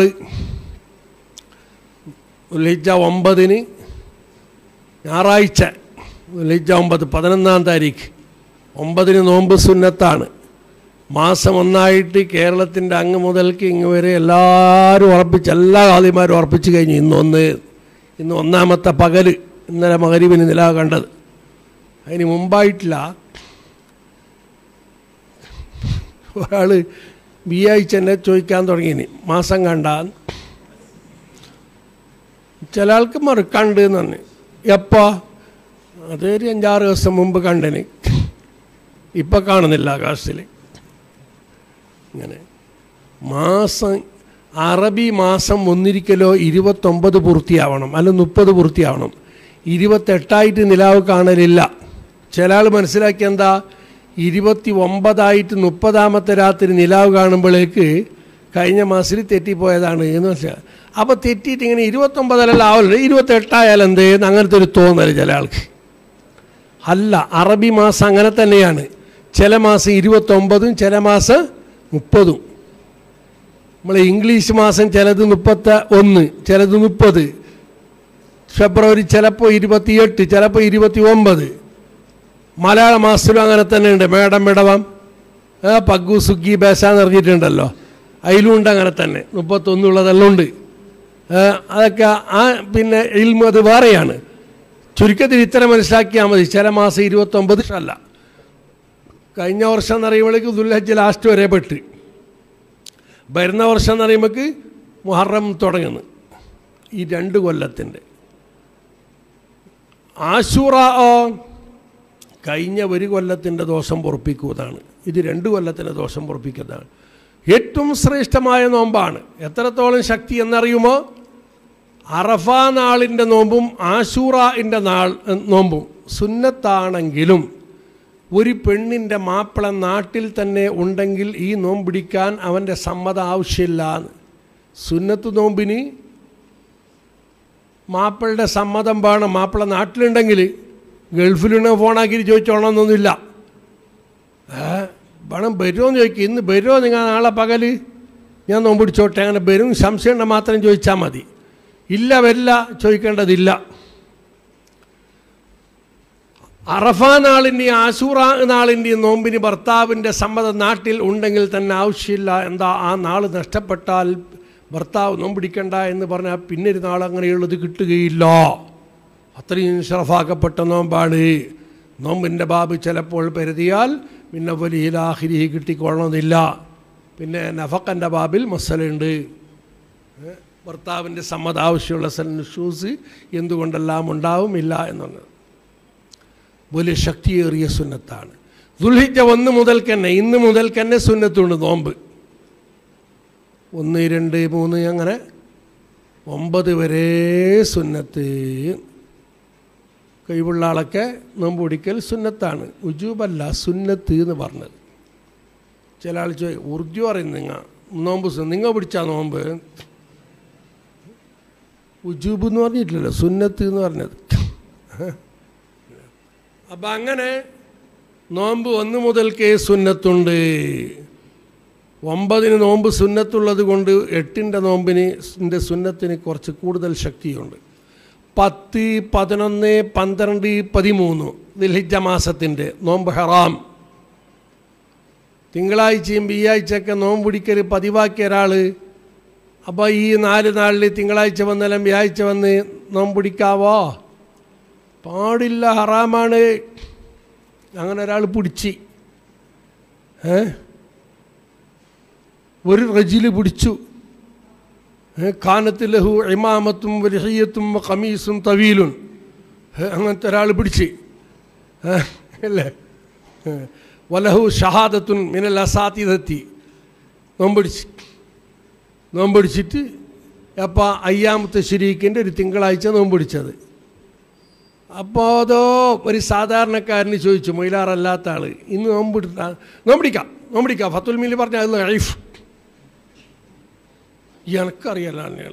ഉൽഹിജ്ജ ഒമ്പതിന് ഞായറാഴ്ച, ഉൽഹിജ്ജ ഒമ്പത് പതിനൊന്നാം തീയതി ഒമ്പതിന് നോമ്പ് സുന്നത്താണ്. മാസം ഒന്നായിട്ട് കേരളത്തിൻ്റെ അങ്ങ് മുതൽക്ക് ഇങ്ങ് വരെ എല്ലാവരും ഉറപ്പിച്ച്, എല്ലാ ആദിമാരും ഉറപ്പിച്ച് കഴിഞ്ഞ്. ഇന്നൊന്ന് ഇന്ന് ഒന്നാമത്തെ പകൽ, ഇന്നലെ മഗ്‌രിബിന് നിലാവ് കണ്ടത്. അതിന് മുമ്പായിട്ടില്ല. ഒരാൾ ബി ആഴ്ച എന്നെ ചോദിക്കാൻ തുടങ്ങിയിന് മാസം കണ്ടാൽ. ചില ആൾക്ക് മറുക്കണ്ട് എന്ന് പറഞ്ഞു. എപ്പോൾ? അതൊരു അഞ്ചാറ് ദിവസം മുമ്പ് കണ്ടിന്, ഇപ്പം കാണുന്നില്ല ആകാശത്തിൽ. ഇങ്ങനെ മാസം, അറബി മാസം ഒന്നിരിക്കലോ ഇരുപത്തൊമ്പത് പൂർത്തിയാവണം, അല്ല മുപ്പത് പൂർത്തിയാവണം. ഇരുപത്തെട്ടായിട്ട് നിലാവ് കാണലില്ല. ചില ആൾ മനസ്സിലാക്കി എന്താ, ഇരുപത്തി ഒമ്പതായിട്ട് മുപ്പതാമത്തെ രാത്രി നിലാവ് കാണുമ്പോഴേക്ക് കഴിഞ്ഞ മാസത്തിൽ തെറ്റിപ്പോയതാണ് എന്ന് വെച്ചാൽ. അപ്പോൾ തെറ്റിയിട്ട് ഇങ്ങനെ ഇരുപത്തൊമ്പതിലെല്ലാം ആവലുണ്ട്, ഇരുപത്തെട്ടായാലും എന്ത് ചെയ്യുന്നു, അങ്ങനത്തെ ഒരു തോന്നൽ ചില ആൾക്ക്. അല്ല, അറബി മാസം അങ്ങനെ തന്നെയാണ്. ചില മാസം ഇരുപത്തൊമ്പതും ചില മാസം മുപ്പതും. നമ്മളെ ഇംഗ്ലീഷ് മാസം ചിലത് മുപ്പത്തി ഒന്ന്, ചിലത് മുപ്പത്. ഫെബ്രുവരി ചിലപ്പോൾ ഇരുപത്തിയെട്ട്, ചിലപ്പോൾ ഇരുപത്തി ഒമ്പത്. മലയാള മാസത്തിലും അങ്ങനെ തന്നെയുണ്ട്. മേടം ഇടവം പഗ്ഗു സുഗ്ഗി ബേസ എന്ന് പറഞ്ഞിട്ടുണ്ടല്ലോ, അതിലുമുണ്ട് അങ്ങനെ തന്നെ. മുപ്പത്തൊന്നുള്ളതെല്ലാം ഉണ്ട്. അതൊക്കെ ആ പിന്നെ ഇൽമു അത് വേറെയാണ്. ചുരുക്കത്തിൽ ഇത്ര മനസ്സിലാക്കിയാൽ മതി. ചില മാസം ഇരുപത്തൊമ്പത് അല്ല. കഴിഞ്ഞ വർഷം എന്ന് പറയുമ്പോഴേക്ക് ദുൽഹജ്ജ് ലാസ്റ്റ് വരെ പെട്ട്, വരുന്ന വർഷം എന്ന് പറയുമ്പോഴേക്ക് മുഹറം തുടങ്ങുന്നു. ഈ രണ്ട് കൊല്ലത്തിൻ്റെ ആശുറ കഴിഞ്ഞ ഒരു കൊല്ലത്തിൻ്റെ ദോഷം പൊറപ്പിക്കുന്നതാണ്, ഇത് രണ്ട് കൊല്ലത്തിൻ്റെ ദോഷം പൊറപ്പിക്കുന്നതാണ്. ഏറ്റവും ശ്രേഷ്ഠമായ നോമ്പാണ്. എത്രത്തോളം ശക്തി എന്നറിയുമോ Arafah naal inda nombum, Ashura inda naal nombum, sunnattaanengilum, oru penninte maappalan naattil thanne undengil ee noomb pidikkan avante sammatham avashyamilla. Sunnathu noombini maappalude sammatham vaanam, maappala naattilundengil ഗൾഫിലിനെ ഫോണാക്കി ചോദിച്ചോളണമെന്നൊന്നുമില്ല. പണം വരുമോയെന്ന് ചോദിക്കും, ഇന്ന് വരുമോ നിങ്ങൾ നാളെ പകൽ ഞാൻ നോമ്പ് പിടിച്ചോട്ടെ, അങ്ങനെ വരും സംശയം മാത്രം ചോദിച്ചാൽ മതി. ഇല്ല വരില്ല ചോദിക്കേണ്ടതില്ല. അറഫ നാളിൻ്റെയും ആശൂറ നാളിൻ്റെയും നോമ്പിന് ഭർത്താവിൻ്റെ സമ്മതം നാട്ടിൽ ഉണ്ടെങ്കിൽ തന്നെ ആവശ്യമില്ല. എന്താ ആ നാൾ നഷ്ടപ്പെട്ടാൽ ഭർത്താവ് നോമ്പ് പിടിക്കണ്ട എന്ന് പറഞ്ഞാൽ പിന്നൊരു നാൾ അങ്ങനെയുള്ളത് കിട്ടുകയില്ല. അത്രയും ഇൻഷറഫാക്കപ്പെട്ട നോമ്പാണ്. നോമ്പിൻ്റെ ബാബ് ചിലപ്പോൾ പെരുതിയാൽ പിന്നെ വലിയിലാഹിരി കിട്ടിക്കൊള്ളണമെന്നില്ല. പിന്നെ നഫക്കൻ്റെ ബാബിൽ മസലുണ്ട്. ഭർത്താവിൻ്റെ സമ്മതം ആവശ്യമുള്ള സ്ഥലം ഷൂസ് എന്തുകൊണ്ടെല്ലാം ഉണ്ടാവുമില്ല എന്നുള്ളത് വലിയ ശക്തിയേറിയ സുന്നത്താണ്. ദുൽഹിജ്ജ ഒന്ന് മുതൽ തന്നെ ഇന്ന് മുതൽ തന്നെ സുന്നത്തുണ്ട്. നോമ്പ് ഒന്ന് രണ്ട് മൂന്ന് അങ്ങനെ ഒമ്പത് വരെ സുന്നത്ത്. കഴിവുള്ള ആളൊക്കെ നോമ്പ് പിടിക്കൽ സുന്നത്താണ്, ഉജൂബല്ല സുന്നത്ത് എന്ന് പറഞ്ഞത്. ചില ആൾ ചോദി ഉറുദു അറിയുന്നു, നിങ്ങൾ നോമ്പ് നിങ്ങൾ പിടിച്ചാൽ നോമ്പ് ഉജൂബ് എന്ന് പറഞ്ഞിട്ടില്ലല്ലോ, സുന്നത്ത് എന്ന് പറഞ്ഞത്. അപ്പം അങ്ങനെ നോമ്പ് ഒന്ന് മുതൽക്കേ സുന്നത്തുണ്ട്. ഒമ്പതിന് നോമ്പ് സുന്നത്തുള്ളത് കൊണ്ട് എട്ടിൻ്റെ നോമ്പിന് സുന്നത്തിന് കുറച്ച് കൂടുതൽ ശക്തിയുണ്ട്. പത്ത് പതിനൊന്ന് പന്ത്രണ്ട് പതിമൂന്ന് ദുൽഹിജ്ജ മാസത്തിൻ്റെ നോമ്പ് ഹറാം. തിങ്കളാഴ്ചയും വ്യാഴ്ചയൊക്കെ നോമ്പ് പിടിക്കൽ പതിവാക്കിയ ഒരാൾ അപ്പോൾ ഈ നാല് നാളിൽ തിങ്കളാഴ്ച വന്നാലും വ്യാഴ്ച വന്ന് നോമ്പ് പിടിക്കാവോ? പാടില്ല, ഹറാമാണ്. അങ്ങനെ ഒരാൾ പിടിച്ച് ഏ ഒരു റജിൽ പിടിച്ചു. കാനത്ത് ലഹു ഇമാമത്തും വലിഹിയത്തും ഖമീസും തവീലും, അങ്ങനത്തെ ഒരാൾ പിടിച്ച് അല്ലേ. വലഹു ഷഹാദത്തുൻ മിനൽ അസാതിദത്തി, നോമ്പിടിച്ച് നോമ്പിടിച്ചിട്ട് അപ്പോൾ അയ്യാമത്തെ ശരീക്കിൻ്റെ ഒരു തിങ്കളാഴ്ച നോമ്പിടിച്ചത്. അപ്പോൾ അതോ ഒരു സാധാരണക്കാരന് ചോദിച്ചു, മൊയിലാറല്ലാത്ത ആൾ, ഇന്ന് നോമ്പിട നോമ്പിടിക്കാം നോമ്പിടിക്കാം ഫത്തുൽ മീൽ പറഞ്ഞ അത് ഐഫ്. എനിക്കറിയല്ല അയാൾ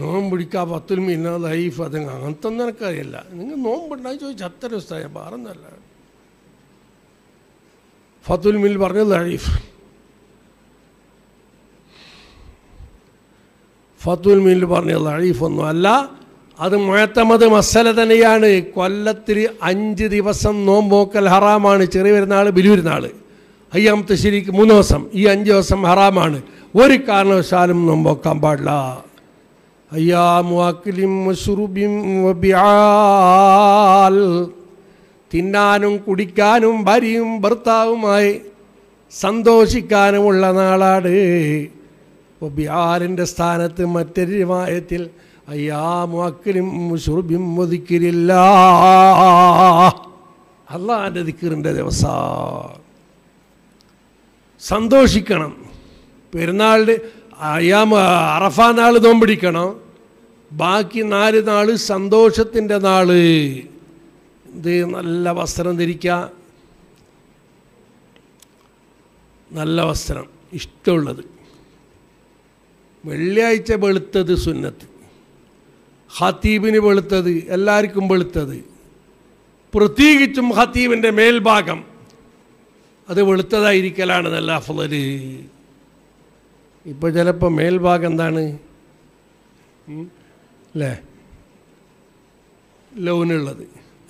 നോമ്പ് പിടിക്കാൻ പത്തും ഇന്ന ലൈഫ് അത് അങ്ങനത്തൊന്നും എനിക്കറിയില്ല. നിങ്ങൾ നോമ്പുണ്ടായി ചോദിച്ചാൽ അത്ര ദിവസമായി പറഞ്ഞല്ല ഫത്തുൽ മിൽ പറഞ്ഞ ലൈഫ്. ഫത്തുൽ മിൽ പറഞ്ഞ ലൈഫ് ഒന്നും അല്ല, അത് മുഅത്തമദ് മസല തന്നെയാണ്. കൊല്ലത്തിൽ അഞ്ച് ദിവസം നോമ്പ് നോക്കൽ ഹറാമാണ്. ചെറിയ പെരുന്നാൾ, വലിയ പെരുന്നാൾ, അയ്യാമത്തെ ശരിക്ക് മൂന്ന് ദിവസം, ഈ അഞ്ച് ദിവസം ഹറാമാണ്. ഒരു കാരണവശാലും നോമ്പ് നോക്കാൻ പാടില്ല. അയ്യാമു അക്ലിം വശുറുബിൻ വബിആൽ, തിന്നാനും കുടിക്കാനും ഭാര്യയും ഭർത്താവുമായി സന്തോഷിക്കാനുമുള്ള നാളാണ്. വബിആലിൻ്റെ സ്ഥാനത്ത് മറ്റൊരു റിവായത്തിൽ അയ്യാമു അക്ലിം വശുറുബിൻ വദിക്രില്ലാഹ്, അല്ലാഹുവിൻ്റെ ദിക്റിൻ്റെ ദിവസം സന്തോഷിക്കണം. പെരുന്നാളിന് അയ്യാമ അറഫ നാൾ നോമ്പിടിക്കണം, ബാക്കി നാല് നാൾ സന്തോഷത്തിൻ്റെ നാൾ. ഇത് നല്ല വസ്ത്രം ധരിക്കുക, നല്ല വസ്ത്രം ഇഷ്ടമുള്ളത്. വെള്ളിയാഴ്ച വെളുത്തത് സുന്നത്ത്, ഖത്തീബിന് വെളുത്തത്, എല്ലാവർക്കും വെളുത്തത്, പ്രത്യേകിച്ചും ഖത്തീബിൻ്റെ മേൽഭാഗം അത് വെളുത്തതായിരിക്കലാണ് നല്ല അഫ്ളൽ. ഇപ്പോൾ ചിലപ്പോൾ മേൽഭാഗം എന്താണ് അല്ലേ ലൗനുള്ളത്,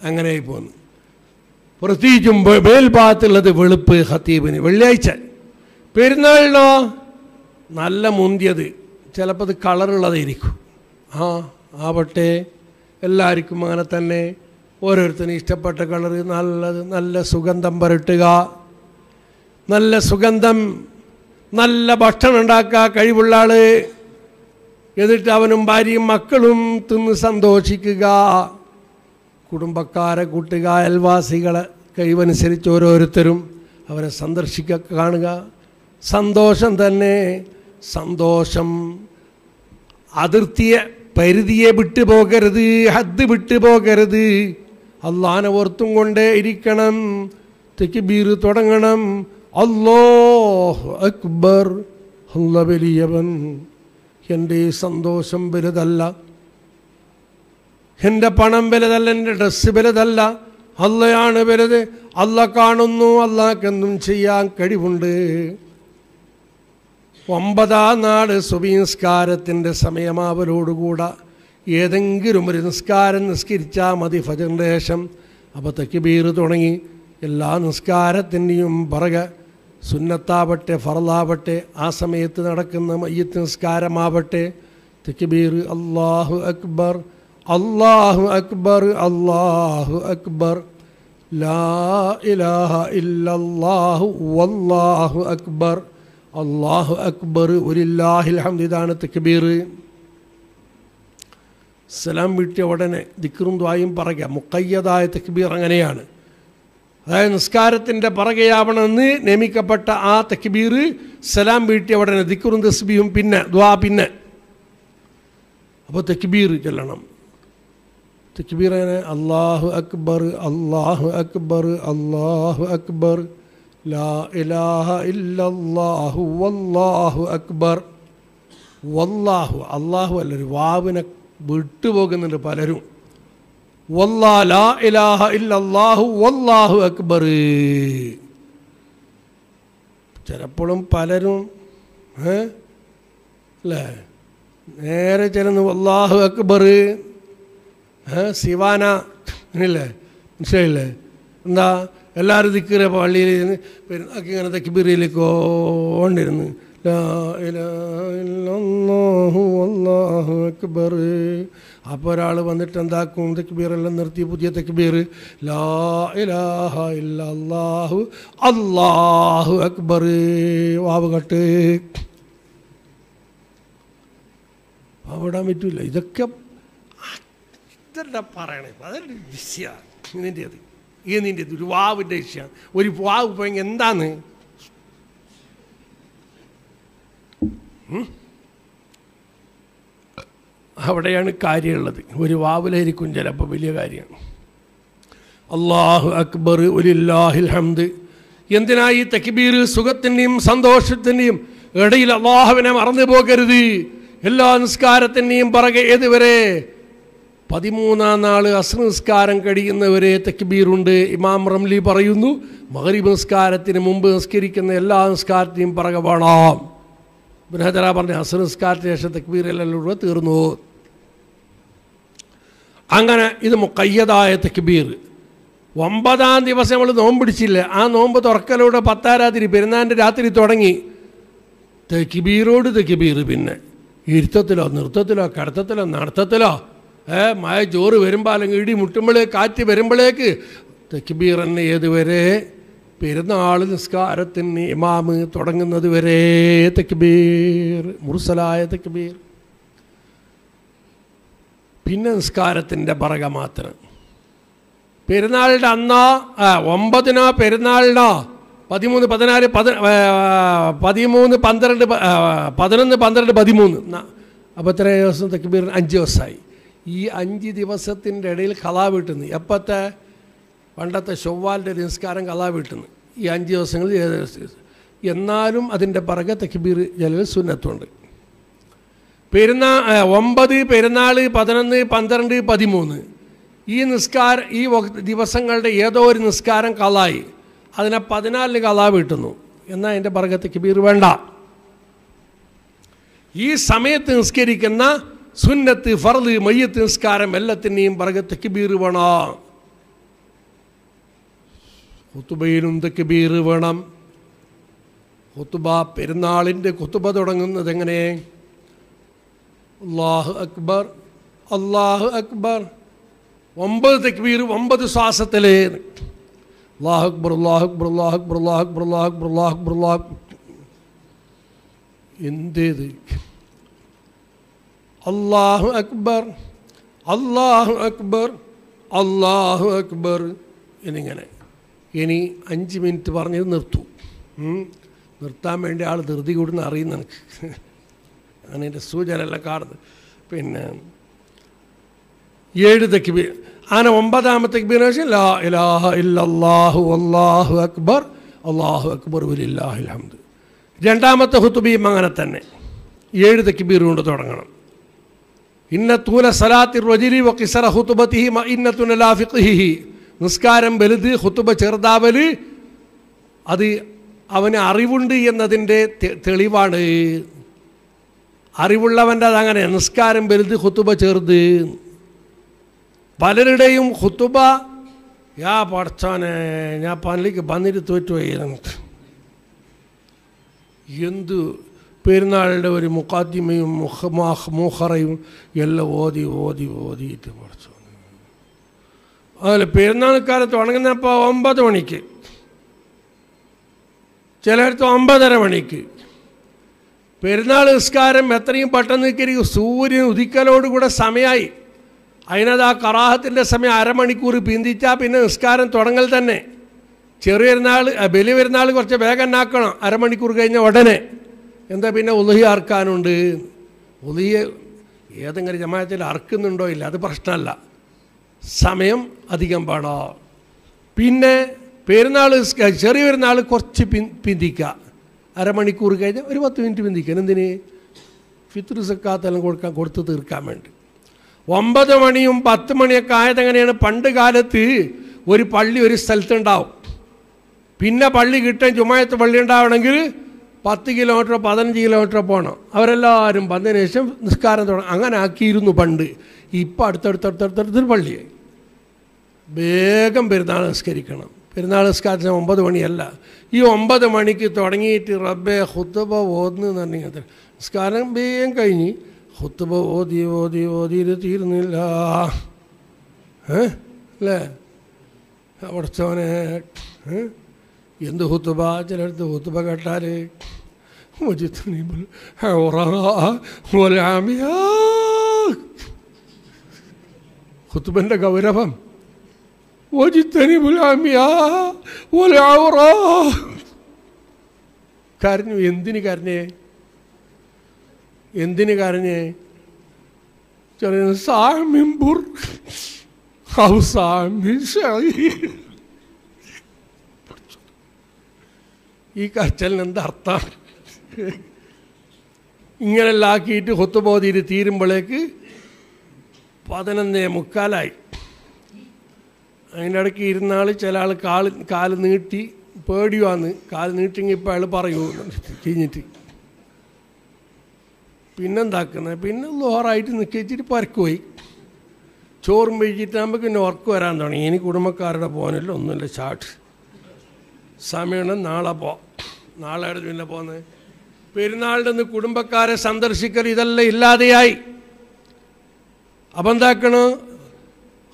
അങ്ങനെയായി പോകുന്നു. പ്രത്യേകിച്ചും മേൽഭാഗത്തുള്ളത് വെളുപ്പ് ഖത്തീബിന് വെള്ളിയാഴ്ച. പെരുന്നാളിനോ നല്ല മുന്തിയത്, ചിലപ്പോൾ അത് കളറുള്ളതായിരിക്കും. ആ ആവട്ടെ, എല്ലാവർക്കും അങ്ങനെ തന്നെ. ഓരോരുത്തരും ഇഷ്ടപ്പെട്ട കളറ്. നല്ലത് നല്ല സുഗന്ധം പുരട്ടുക, നല്ല സുഗന്ധം, നല്ല ഭക്ഷണം ഉണ്ടാക്കുക കഴിവുള്ള ആൾ. എന്നിട്ട് അവനും ഭാര്യയും മക്കളും തിന്ന് സന്തോഷിക്കുക. കുടുംബക്കാരെ കൂട്ടുക, അയൽവാസികളെ കഴിവനുസരിച്ച് ഓരോരുത്തരും അവരെ സന്ദർശിക്കുക, കാണുക. സന്തോഷം തന്നെ സന്തോഷം. അതിർത്തിയെ പരിധിയെ വിട്ടുപോകരുത്, ഹദ് വിട്ടുപോകരുത്. അള്ളാഹനെ ഓർത്തും കൊണ്ടേ ഇരിക്കണം. തക്ബീർ തുടങ്ങണം. അല്ലാഹു അക്ബർ. അല്ലാഹ് വലിയവൻ. എൻ്റെ സന്തോഷം വലുതല്ല, എൻ്റെ പണം വലുതല്ല, എൻ്റെ ഡ്രസ്സ് വലുതല്ല. അള്ളയാണ് വലുത്. അള്ള കാണുന്നു. അള്ളാഹ്ക്കെന്നും ചെയ്യാൻ കഴിവുണ്ട്. ഒമ്പതാം നാട് സുബിനിസ്കാരത്തിൻ്റെ സമയമാവലോടുകൂടെ ഏതെങ്കിലും ഒരു നിസ്കാരം നിസ്കരിച്ചാൽ മതി. ഫജറിൻ്റെ ശേഷം അപ്പോൾ തക്ബീർ തുടങ്ങി. എല്ലാ നിസ്കാരത്തിൻ്റെയും പറക സുന്നത്താവട്ടെ ഫർളാവട്ടെ ആ സമയത്ത് നടക്കുന്ന മയ്യത്ത് നിസ്കാരമാവട്ടെ തക്ബീർ അല്ലാഹു അക്ബർ, അല്ലാഹു അക്ബർ, അല്ലാഹു അക്ബർ, ലാ ഇലാഹ ഇല്ലല്ലാഹു വല്ലാഹു അക്ബർ, അല്ലാഹു അക്ബർ, വലില്ലാഹിൽ ഹംദ്. ഇതാണ് തക്ബീർ. സലാം വീട്ടിയ ഉടനെ ദിക്റും ദ്വായും പറക. മുഖയ്യദായ തക്ബീർ അങ്ങനെയാണ്. അതായത് നിസ്കാരത്തിൻ്റെ പറകയാവണമെന്ന് നിയമിക്കപ്പെട്ട ആ തക്ബീർ സലാം വീട്ടിയ ഉടനെ ദിക്റും തസ്ബിയും പിന്നെ ദ്വാ പിന്നെ. അപ്പോൾ തക്ബീർ ചൊല്ലണം. തക്ബീർ അങ്ങനെ അല്ലാഹു അക്ബർ, അല്ലാഹു അക്ബർ, അല്ലാഹു അക്ബർ, ലാ ഇലാഹ ഇല്ലല്ലാഹു വല്ലാഹു അക്ബർ. വല്ലാഹു അല്ലാഹു അല്ല, ഒരു വാവിനെ വിട്ടുപോകുന്നുണ്ട് പലരും. വല്ലാ ലാ ഇലാഹ ഇല്ലല്ലാഹു വല്ലാഹു അക്ബർ. ചിലപ്പോഴും പലരും അല്ലേ നേരെ ചെല്ലുന്നു വല്ലാഹു അക്ബർ ശിവാന അങ്ങനല്ലേ മനസ്സിലായില്ലേ? എന്താ എല്ലാവരും ദിക്ര പള്ളിയിൽ പെരുന്നാക്കി ഇങ്ങനെ തക്ബീറിലേക്ക് കൊണ്ടിരുന്നു ലാ ഇലാഹ ഇല്ലല്ലാഹു വല്ലാഹു അക്ബർ. അപ്പോൾ ഒരാൾ വന്നിട്ട് എന്താക്കും? തക്ബീറെല്ലാം നിർത്തി പുതിയ തക്ബീർ ലാ ഇലാഹ ഇല്ലല്ലാഹു അല്ലാഹു അക്ബർ വാവ് കട്ട്. അവിടെ പറ്റില്ല. ഇതൊക്കെ ഇതെന്താ പറയണേ? അതൊരു വിഷയമാണ്. ഇതിൻ്റെ അത് ഇത് നിൻ്റെ ഒരു വാവിൻ്റെ വിഷയമാണ്. ഒരു വാവ് പോയെങ്കിൽ എന്താന്ന് അവിടെയാണ് കാര്യമുള്ളത്. ഒരു വാവിലായിരിക്കും ചിലപ്പോൾ വലിയ കാര്യമാണ്. അല്ലാഹു അക്ബർ, വലില്ലാഹിൽ ഹംദ്. എന്തിനായി തക്ബീർ? സുഖത്തിൻ്റെയും സന്തോഷത്തിൻ്റെയും ഇടയിൽ അള്ളാഹുവിനെ മറന്നു പോകരുത്. എല്ലാ നിസ്കാരത്തിൻ്റെയും പറകെ ഏതുവരെ? പതിമൂന്നാം നാൾ അസ്ർ നിസ്കാരം കഴിയുന്നവരെ തക്ബീറുണ്ട്. ഇമാം റംലി പറയുന്നു മഗ്‌രിബ് നിസ്കാരത്തിന് മുമ്പ് നിസ്കരിക്കുന്ന എല്ലാ നിസ്കാരത്തെയും പറകെ വേണം. ഇബ്നു ഹജർ പറഞ്ഞ അസ്ർ നിസ്കാരത്തിന് ശേഷം തക്ബീറെല്ലാം തീർന്നു. അങ്ങനെ ഇത് മുഖയ്യദായ തക്ബീർ. ഒമ്പതാം ദിവസം നമ്മൾ നോമ്പ് പിടിച്ചില്ല. ആ നോമ്പ് തുറക്കലോടെ പത്താം രാത്രി പെരുന്നാളിൻ്റെ രാത്രി തുടങ്ങി തക്ബീറോട് തക്ബീർ. പിന്നെ ഇരുത്തത്തിലോ നൃത്തത്തിലോ കടത്തത്തിലോ നടത്തത്തിലോ ഏ മായ ചോറ് വരുമ്പോൾ അല്ലെങ്കിൽ ഇടി മുട്ടുമ്പോഴേക്ക് കാറ്റ് വരുമ്പോഴേക്ക് തക്ബീർ തന്നെ. ഏതുവരെ? പെരുന്നാൾ നിസ്കാരത്തിന് ഇമാമ് തുടങ്ങുന്നത് വരെ തക്ബീർ, മുർസലായ തക്ബീർ. പിന്നെ നിസ്കാരത്തിൻ്റെ പറക മാത്രം. പെരുന്നാളിൻ്റെ അന്നാ ഒമ്പതിനോ പെരുന്നാളിനോ പതിമൂന്ന് പതിനാല് പതി പതിമൂന്ന് പന്ത്രണ്ട് പതിനൊന്ന് പന്ത്രണ്ട് പതിമൂന്ന് അപ്പോൾ ഇത്ര ദിവസം തക്ബീർ? അഞ്ച് ദിവസമായി. ഈ അഞ്ച് ദിവസത്തിൻ്റെ ഇടയിൽ കലാ വീട്ടുന്നു. എപ്പോഴത്തെ? പണ്ടത്തെ ചൊവ്വാലിൻ്റെ നിസ്കാരം കലാ വീട്ടുന്നു ഈ അഞ്ച് ദിവസങ്ങളിൽ. എന്നാലും അതിൻ്റെ പിറകെ തക്ബീർ ജലൽ സുന്നത്തുണ്ട്. പെരുന്നാ ഒമ്പത് പെരുന്നാൾ പതിനൊന്ന് പന്ത്രണ്ട് പതിമൂന്ന് ഈ നിസ്കാരം ഈ ദിവസങ്ങളുടെ ഏതോ ഒരു നിസ്കാരം കലായി. അതിനെ പതിനാലിന് കലാ വീട്ടുന്നു. എന്നാൽ അതിൻ്റെ പിറകെ തക്ബീർ വേണ്ട. ഈ സമയത്ത് നിസ്കരിക്കുന്ന സുന്നത്ത് ഫർള് മയ്യത്ത് നിസ്കാരം എല്ലാത്തിൻ്റെയും പിറകെ തക്ബീർ വേണം. ഖുതുബയിലും തക്ബീർ വേണം. ഖുതുബ പെരുന്നാളിൻ്റെ ഖുതുബ തുടങ്ങുന്നത് എങ്ങനെ? അല്ലാഹു അക്ബർ, അല്ലാഹു അക്ബർ, ഒമ്പത് തക്ബീർ ഒമ്പത് ശ്വാസത്തിൽ. അല്ലാഹു അക്ബർ, അല്ലാഹു അക്ബർ, അല്ലാഹു അക്ബർ, അല്ലാഹു അക്ബർ, അല്ലാഹു അക്ബർ, അല്ലാഹു അക്ബർ, അല്ലാഹു അക്ബർ. എന്തേത്? അല്ലാഹു അക്ബർ, അല്ലാഹു അക്ബർ, അല്ലാഹു അക്ബർ എന്നിങ്ങനെ. ഇനി അഞ്ച് മിനിറ്റ് പറഞ്ഞ് നിർത്തൂ. നിർത്താൻ വേണ്ടി ആൾ ധൃതി കൂടുന്ന അറിയുന്ന എനിക്ക്. അങ്ങനെ എൻ്റെ സൂചന എല്ലാം കാണുന്നത്. പിന്നെ yedi tekbir. Ana onbadağımı tekbirine için La ilahe illallahu allahu akbar allahu akbar ve lillahilhamdü. Cendamata hutubi manganatane. yedi tekbir rundu doğranganam. İnne tuğle salatir racili ve kisara hutubatihi ma innetune la fiqihihi. Niskarem belidi hutuba çerdabeli. Adi avane arivundi yennadinde telivan. Arivullavanda dangane niskarem belidi hutuba çerdi. പലരുടെയും ഖുതുബ യാ പടച്ചോനെ ഞാൻ പള്ളിക്ക് വന്നിട്ട് തോറ്റുപോയി നമുക്ക് എന്തു പെരുന്നാളിൻ്റെ ഒരു മുഖാദ്യമയും മുഹറയും എല്ലാം ഓതി ഓതി ഓതിയിട്ട് പടച്ചോനെ അതിൽ പെരുന്നാൾക്കാലത്ത് തുടങ്ങുന്നപ്പോൾ ഒമ്പത് മണിക്ക് ചിലയിടത്ത് ഒമ്പതര മണിക്ക് പെരുന്നാൾ നിസ്കാരം എത്രയും പെട്ടെന്ന് കയറി സൂര്യൻ ഉദിക്കലോടുകൂടെ സമയമായി. അതിനത് ആ കറാഹത്തിൻ്റെ സമയം അരമണിക്കൂർ പിന്തിച്ചാൽ പിന്നെ നിസ്കാരം തുടങ്ങൽ തന്നെ. ചെറിയ പെരുന്നാൾ ബലി പെരുന്നാൾ കുറച്ച് വേഗം ആക്കണം, അരമണിക്കൂർ കഴിഞ്ഞ ഉടനെ. എന്താ പിന്നെ ഉളുഹി അറക്കാനുണ്ട്. ഉളുഹി ഏതെങ്കിലും ജമാഅത്തിൽ അറക്കുന്നുണ്ടോ ഇല്ല അത് പ്രശ്നമല്ല, സമയം അധികം വേണോ. പിന്നെ പെരുന്നാൾ ചെറിയ പെരുന്നാൾ കുറച്ച് പിൻ പിന്തിക്കുക അരമണിക്കൂർ കഴിഞ്ഞാൽ ഒരു പത്ത് മിനിറ്റ് പിന്തിക്കുക. എന്തിന്? ഫിത്ർ സക്കാത്തെല്ലാം കൊടുക്കാൻ കൊടുത്ത് തീർക്കാൻ വേണ്ടി. ഒമ്പത് മണിയും പത്ത് മണിയൊക്കെ ആയതെങ്ങനെയാണ്? പണ്ട് കാലത്ത് ഒരു പള്ളി ഒരു സ്ഥലത്തുണ്ടാവും, പിന്നെ പള്ളി കിട്ടാൻ ജുമായത്ത് പള്ളി ഉണ്ടാവണമെങ്കിൽ പത്ത് കിലോമീറ്ററോ പതിനഞ്ച് കിലോമീറ്ററോ പോകണം. അവരെല്ലാവരും വന്നതിന് ശേഷം നിസ്കാരം തുടങ്ങും. അങ്ങനെ ആക്കിയിരുന്നു പണ്ട്. ഇപ്പോൾ അടുത്തടുത്തടുത്തടുത്തൊരു പള്ളിയായി. വേഗം പെരുന്നാൾ നിസ്കരിക്കണം. പെരുന്നാൾ നിസ്കാരത്തിന് ഒമ്പത് മണിയല്ല, ഈ ഒമ്പത് മണിക്ക് തുടങ്ങിയിട്ട് റബ്ബെ ഖുതുബ ഓന്ന് തന്നെ നിസ്കാരം വേഗം കഴിഞ്ഞ് ഖുതുബ ഓതി ഓതി ഓതിയിട്ട് തീർന്നില്ല. ഏഹ് അല്ലേ അവിടച്ചോനെ എന്ത് ഖുതുബ. ചിലടുത്ത് ഖുതുബ കേട്ടാൽ ഖുതുബൻ്റെ ഗൗരവം കരഞ്ഞു. എന്തിന് കരഞ്ഞേ? എന്തിന് കരഞ്ഞേ? ഈ കരച്ചലിന് എന്താ അർത്ഥം? ഇങ്ങനെല്ലാം ആക്കിയിട്ട് ഖുതുബ തീരുമ്പോഴേക്ക് പതിനൊന്നേ മുക്കാലായി. അതിൻ്റെ ഇടയ്ക്ക് ഇരുന്നാൾ ചില ആൾ കാല് കാല് നീട്ടി പേടിയുവാന്ന്. കാല് നീട്ടിങ്ങി ഇപ്പോൾ അയാൾ പറയൂ കഴിഞ്ഞിട്ട് പിന്നെന്താക്കുന്നത്? പിന്നെ ലോറായിട്ട് നിൽക്കിച്ചിട്ട് പരക്കുപോയി. ചോറും വെച്ചിട്ട് നമുക്ക് പിന്നെ ഉറക്ക് വരാൻ തുടങ്ങി. ഇനി കുടുംബക്കാരുടെ പോകാനില്ല, ഒന്നുമില്ല. ചാട്ട് സമയമാണ് നാളെ പോ. നാളെ അടുത്ത് പിന്നെ പോകുന്നത് പെരുന്നാളിൻ്റെ നിന്ന് കുടുംബക്കാരെ സന്ദർശിക്കൽ ഇതെല്ലാം ഇല്ലാതെയായി. അപ്പം എന്താക്കണോ?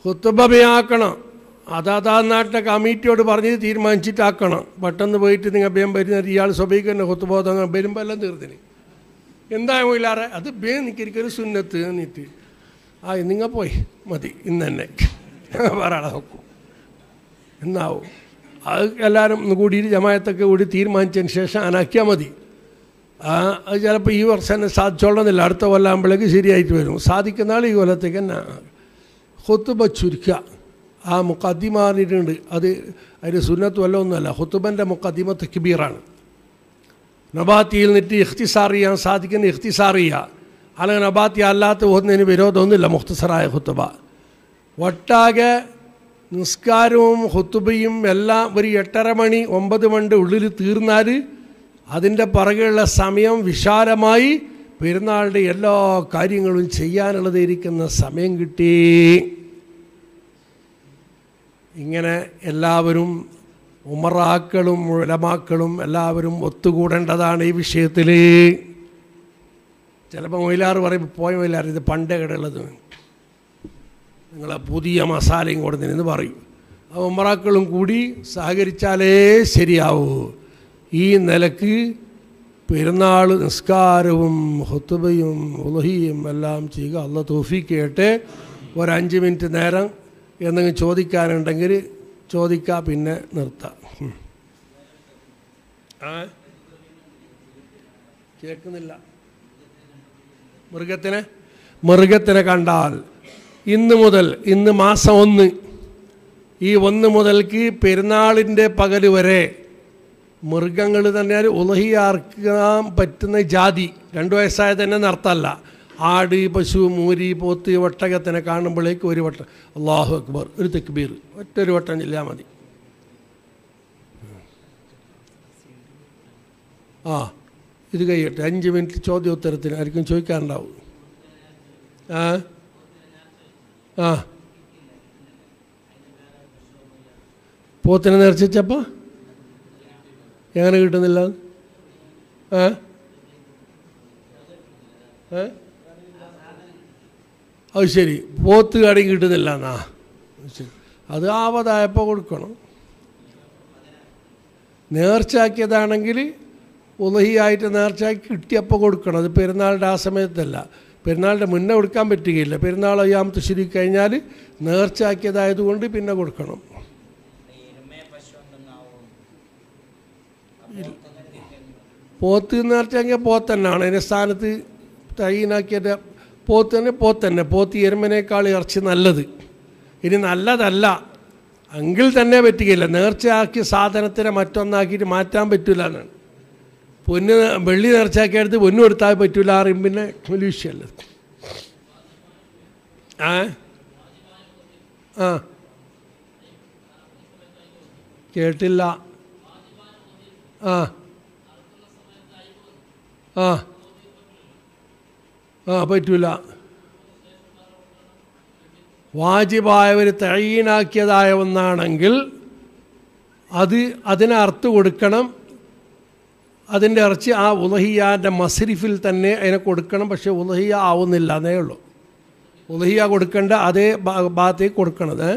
ഖുതുബയാക്കണം. അതാതാ നാട്ടിലെ കമ്മിറ്റിയോട് പറഞ്ഞ് തീരുമാനിച്ചിട്ടാക്കണം. പെട്ടെന്ന് പോയിട്ട് നിങ്ങൾ ബേം വരുന്നത് ഇയാൾ സ്വഭയിക്കുന്ന ഖുതുബ തങ്ങാൻ വരുമ്പോൾ എല്ലാം തീർത്തിന്. എന്തായാലും ഇല്ലാറെ അത് ബേം നിൽക്കൊരു സുന്നത്ത് എന്നിട്ട് ആ നിങ്ങൾ പോയി മതി ഇന്ന് തന്നെ പറയാതെ നോക്കും എന്നാവും. അത് എല്ലാവരും കൂടി ജമായത്തൊക്കെ കൂടി തീരുമാനിച്ചതിന് ശേഷം അനാക്കിയാൽ മതി. അത് ചിലപ്പോൾ ഈ വർഷം തന്നെ സാധിച്ചോളണമെന്നില്ല, അടുത്ത കൊല്ലാകുമ്പോഴേക്ക് ശരിയായിട്ട് വരും. സാധിക്കുന്ന ആൾ ഈ കൊല്ലത്തേക്ക് തന്നെ ഖുതുബ ചുരുക്കുക. ആ മുഖദ്ദിമ പറഞ്ഞിട്ടുണ്ട്, അത് അതിന് സുന്നത്ത് വല്ല ഒന്നുമല്ല. ഖുതുബൻ്റെ മുഖദ്ദിമ തക്ബീറാണ്. നബാത്തിയിൽ നിന്നിട്ട് ഇഖ്തിസാർ ചെയ്യാൻ സാധിക്കുന്ന ഇഖ്തിസാർ ചെയ്യുക. അല്ലെങ്കിൽ നബാത്തി അല്ലാത്ത ഒന്നിന് വിരോധമൊന്നുമില്ല. മുഖ്തസറായ ഖുതുബ ഒട്ടാകെ നിസ്കാരവും ഖുതുബയും എല്ലാം ഒരു എട്ടര മണി ഒമ്പത് മണിയുടെ ഉള്ളിൽ തീർന്നാൽ അതിൻ്റെ പുറകെയുള്ള സമയം വിശാലമായി പെരുന്നാളുടെ എല്ലാ കാര്യങ്ങളും ചെയ്യാനുള്ളതായിരിക്കുന്ന സമയം കിട്ടി. ഇങ്ങനെ എല്ലാവരും ഉമറാക്കളും ഉലമാക്കളും എല്ലാവരും ഒത്തുകൂടേണ്ടതാണ് ഈ വിഷയത്തിൽ. ചിലപ്പോൾ മൊയിലാർ പറയും, പോയ മൊയിലാർ ഇത് പണ്ടേ കിടയുള്ളത്, നിങ്ങൾ പുതിയ മസാലയും കൊടുത്തിരുന്ന് പറയും. ആ ഉമറാക്കളും കൂടി സഹകരിച്ചാലേ ശരിയാവൂ. ഈ നിലക്ക് പെരുന്നാൾ നിസ്കാരവും ഖുതുബയും ഉളുഹിയും എല്ലാം ചെയ്യുക. അല്ലാഹു തൗഫീഖ് ചെയ്യട്ടെ. ഒരഞ്ച് മിനിറ്റ് നേരം എന്തെങ്കിലും ചോദിക്കാനുണ്ടെങ്കിൽ ചോദിക്കുക, പിന്നെ നിർത്താം. കേൾക്കുന്നില്ല. മൃഗത്തിനെ മൃഗത്തിനെ കണ്ടാൽ ഇന്നു മുതൽ ഇന്നു മാസം ഒന്ന് ഈ ഒന്ന് മുതൽക്ക് പെരുന്നാളിൻ്റെ പകൽ വരെ മൃഗങ്ങൾ തന്നെ ഉലഹിയാർക്കാൻ പറ്റുന്ന ജാതി രണ്ട് വയസ്സായ തന്നെ നടത്തല്ല ആട് പശു മൂരി പോത്ത് ഒട്ടകത്തിനെ കാണുമ്പോഴേക്ക് ഒരു വട്ടം അള്ളാഹു അക്ബർ ഒരു തക്ബീർ ഒറ്റൊരു വട്ടം ചെല്ലാൽ മതി. ആ ഇത് കഴിയട്ടെ. അഞ്ച് മിനിറ്റ് ചോദ്യോത്തരത്തിന് ആർക്കും ചോദിക്കാറുണ്ടാവും. ആ ആ പോത്തിനെ നേർച്ചപ്പോൾ എങ്ങനെ കിട്ടുന്നില്ല? ആ അത് ശരി, പോത്ത് കടയും കിട്ടുന്നില്ല എന്നാ ശരി, അത് ആവതായപ്പോൾ കൊടുക്കണം. നേർച്ചയാക്കിയതാണെങ്കിൽ ഉലഹിയായിട്ട് നേർച്ചയാക്കി കിട്ടിയപ്പോൾ കൊടുക്കണം. അത് പെരുന്നാളിൻ്റെ ആ സമയത്തല്ല, പെരുന്നാളിൻ്റെ മുന്നേ കൊടുക്കാൻ പറ്റുകയില്ല. പെരുന്നാൾ അയ്യാമത്ത് ശരി കഴിഞ്ഞാൽ നേർച്ചയാക്കിയതായതുകൊണ്ട് പിന്നെ കൊടുക്കണം. പോത്ത് നേർച്ചയാക്കിയ പോത്ത് തന്നെയാണ് അതിൻ്റെ സ്ഥാനത്ത് തൈനാക്കിയത്. പോത്ത് തന്നെ പോത്ത് തന്നെ പോത്ത് എരുമനേക്കാൾ ഇറച്ചി നല്ലത്. ഇനി നല്ലതല്ല എങ്കിൽ തന്നെ പറ്റുകയില്ല. നേർച്ചയാക്കിയ സാധനത്തിനെ മറ്റൊന്നാക്കിയിട്ട് മാറ്റാൻ പറ്റില്ല എന്നാണ്. പൊന്ന് വെള്ളി നേർച്ചയാക്കി എടുത്ത് പൊന്നു കൊടുത്താൽ പറ്റില്ല. ആ റിമ്പിൻ്റെ മലൂഷ്യല്ല. ആ ആ കേട്ടില്ല. ആ ആ ആ പറ്റില്ല. വാജിബായവർ തഴീനാക്കിയതായ ഒന്നാണെങ്കിൽ അത് അതിന് അർത്ഥം കൊടുക്കണം. അതിൻ്റെ ഇറച്ചി ആ ഉലഹിയാൻ്റെ മസ്രിഫിൽ തന്നെ അതിനെ കൊടുക്കണം. പക്ഷേ ഉലഹിയ ആവുന്നില്ല എന്നേ ഉള്ളൂ. ഉലഹിയ കൊടുക്കേണ്ട അതേ ഭാഗത്തേക്ക് കൊടുക്കണത്.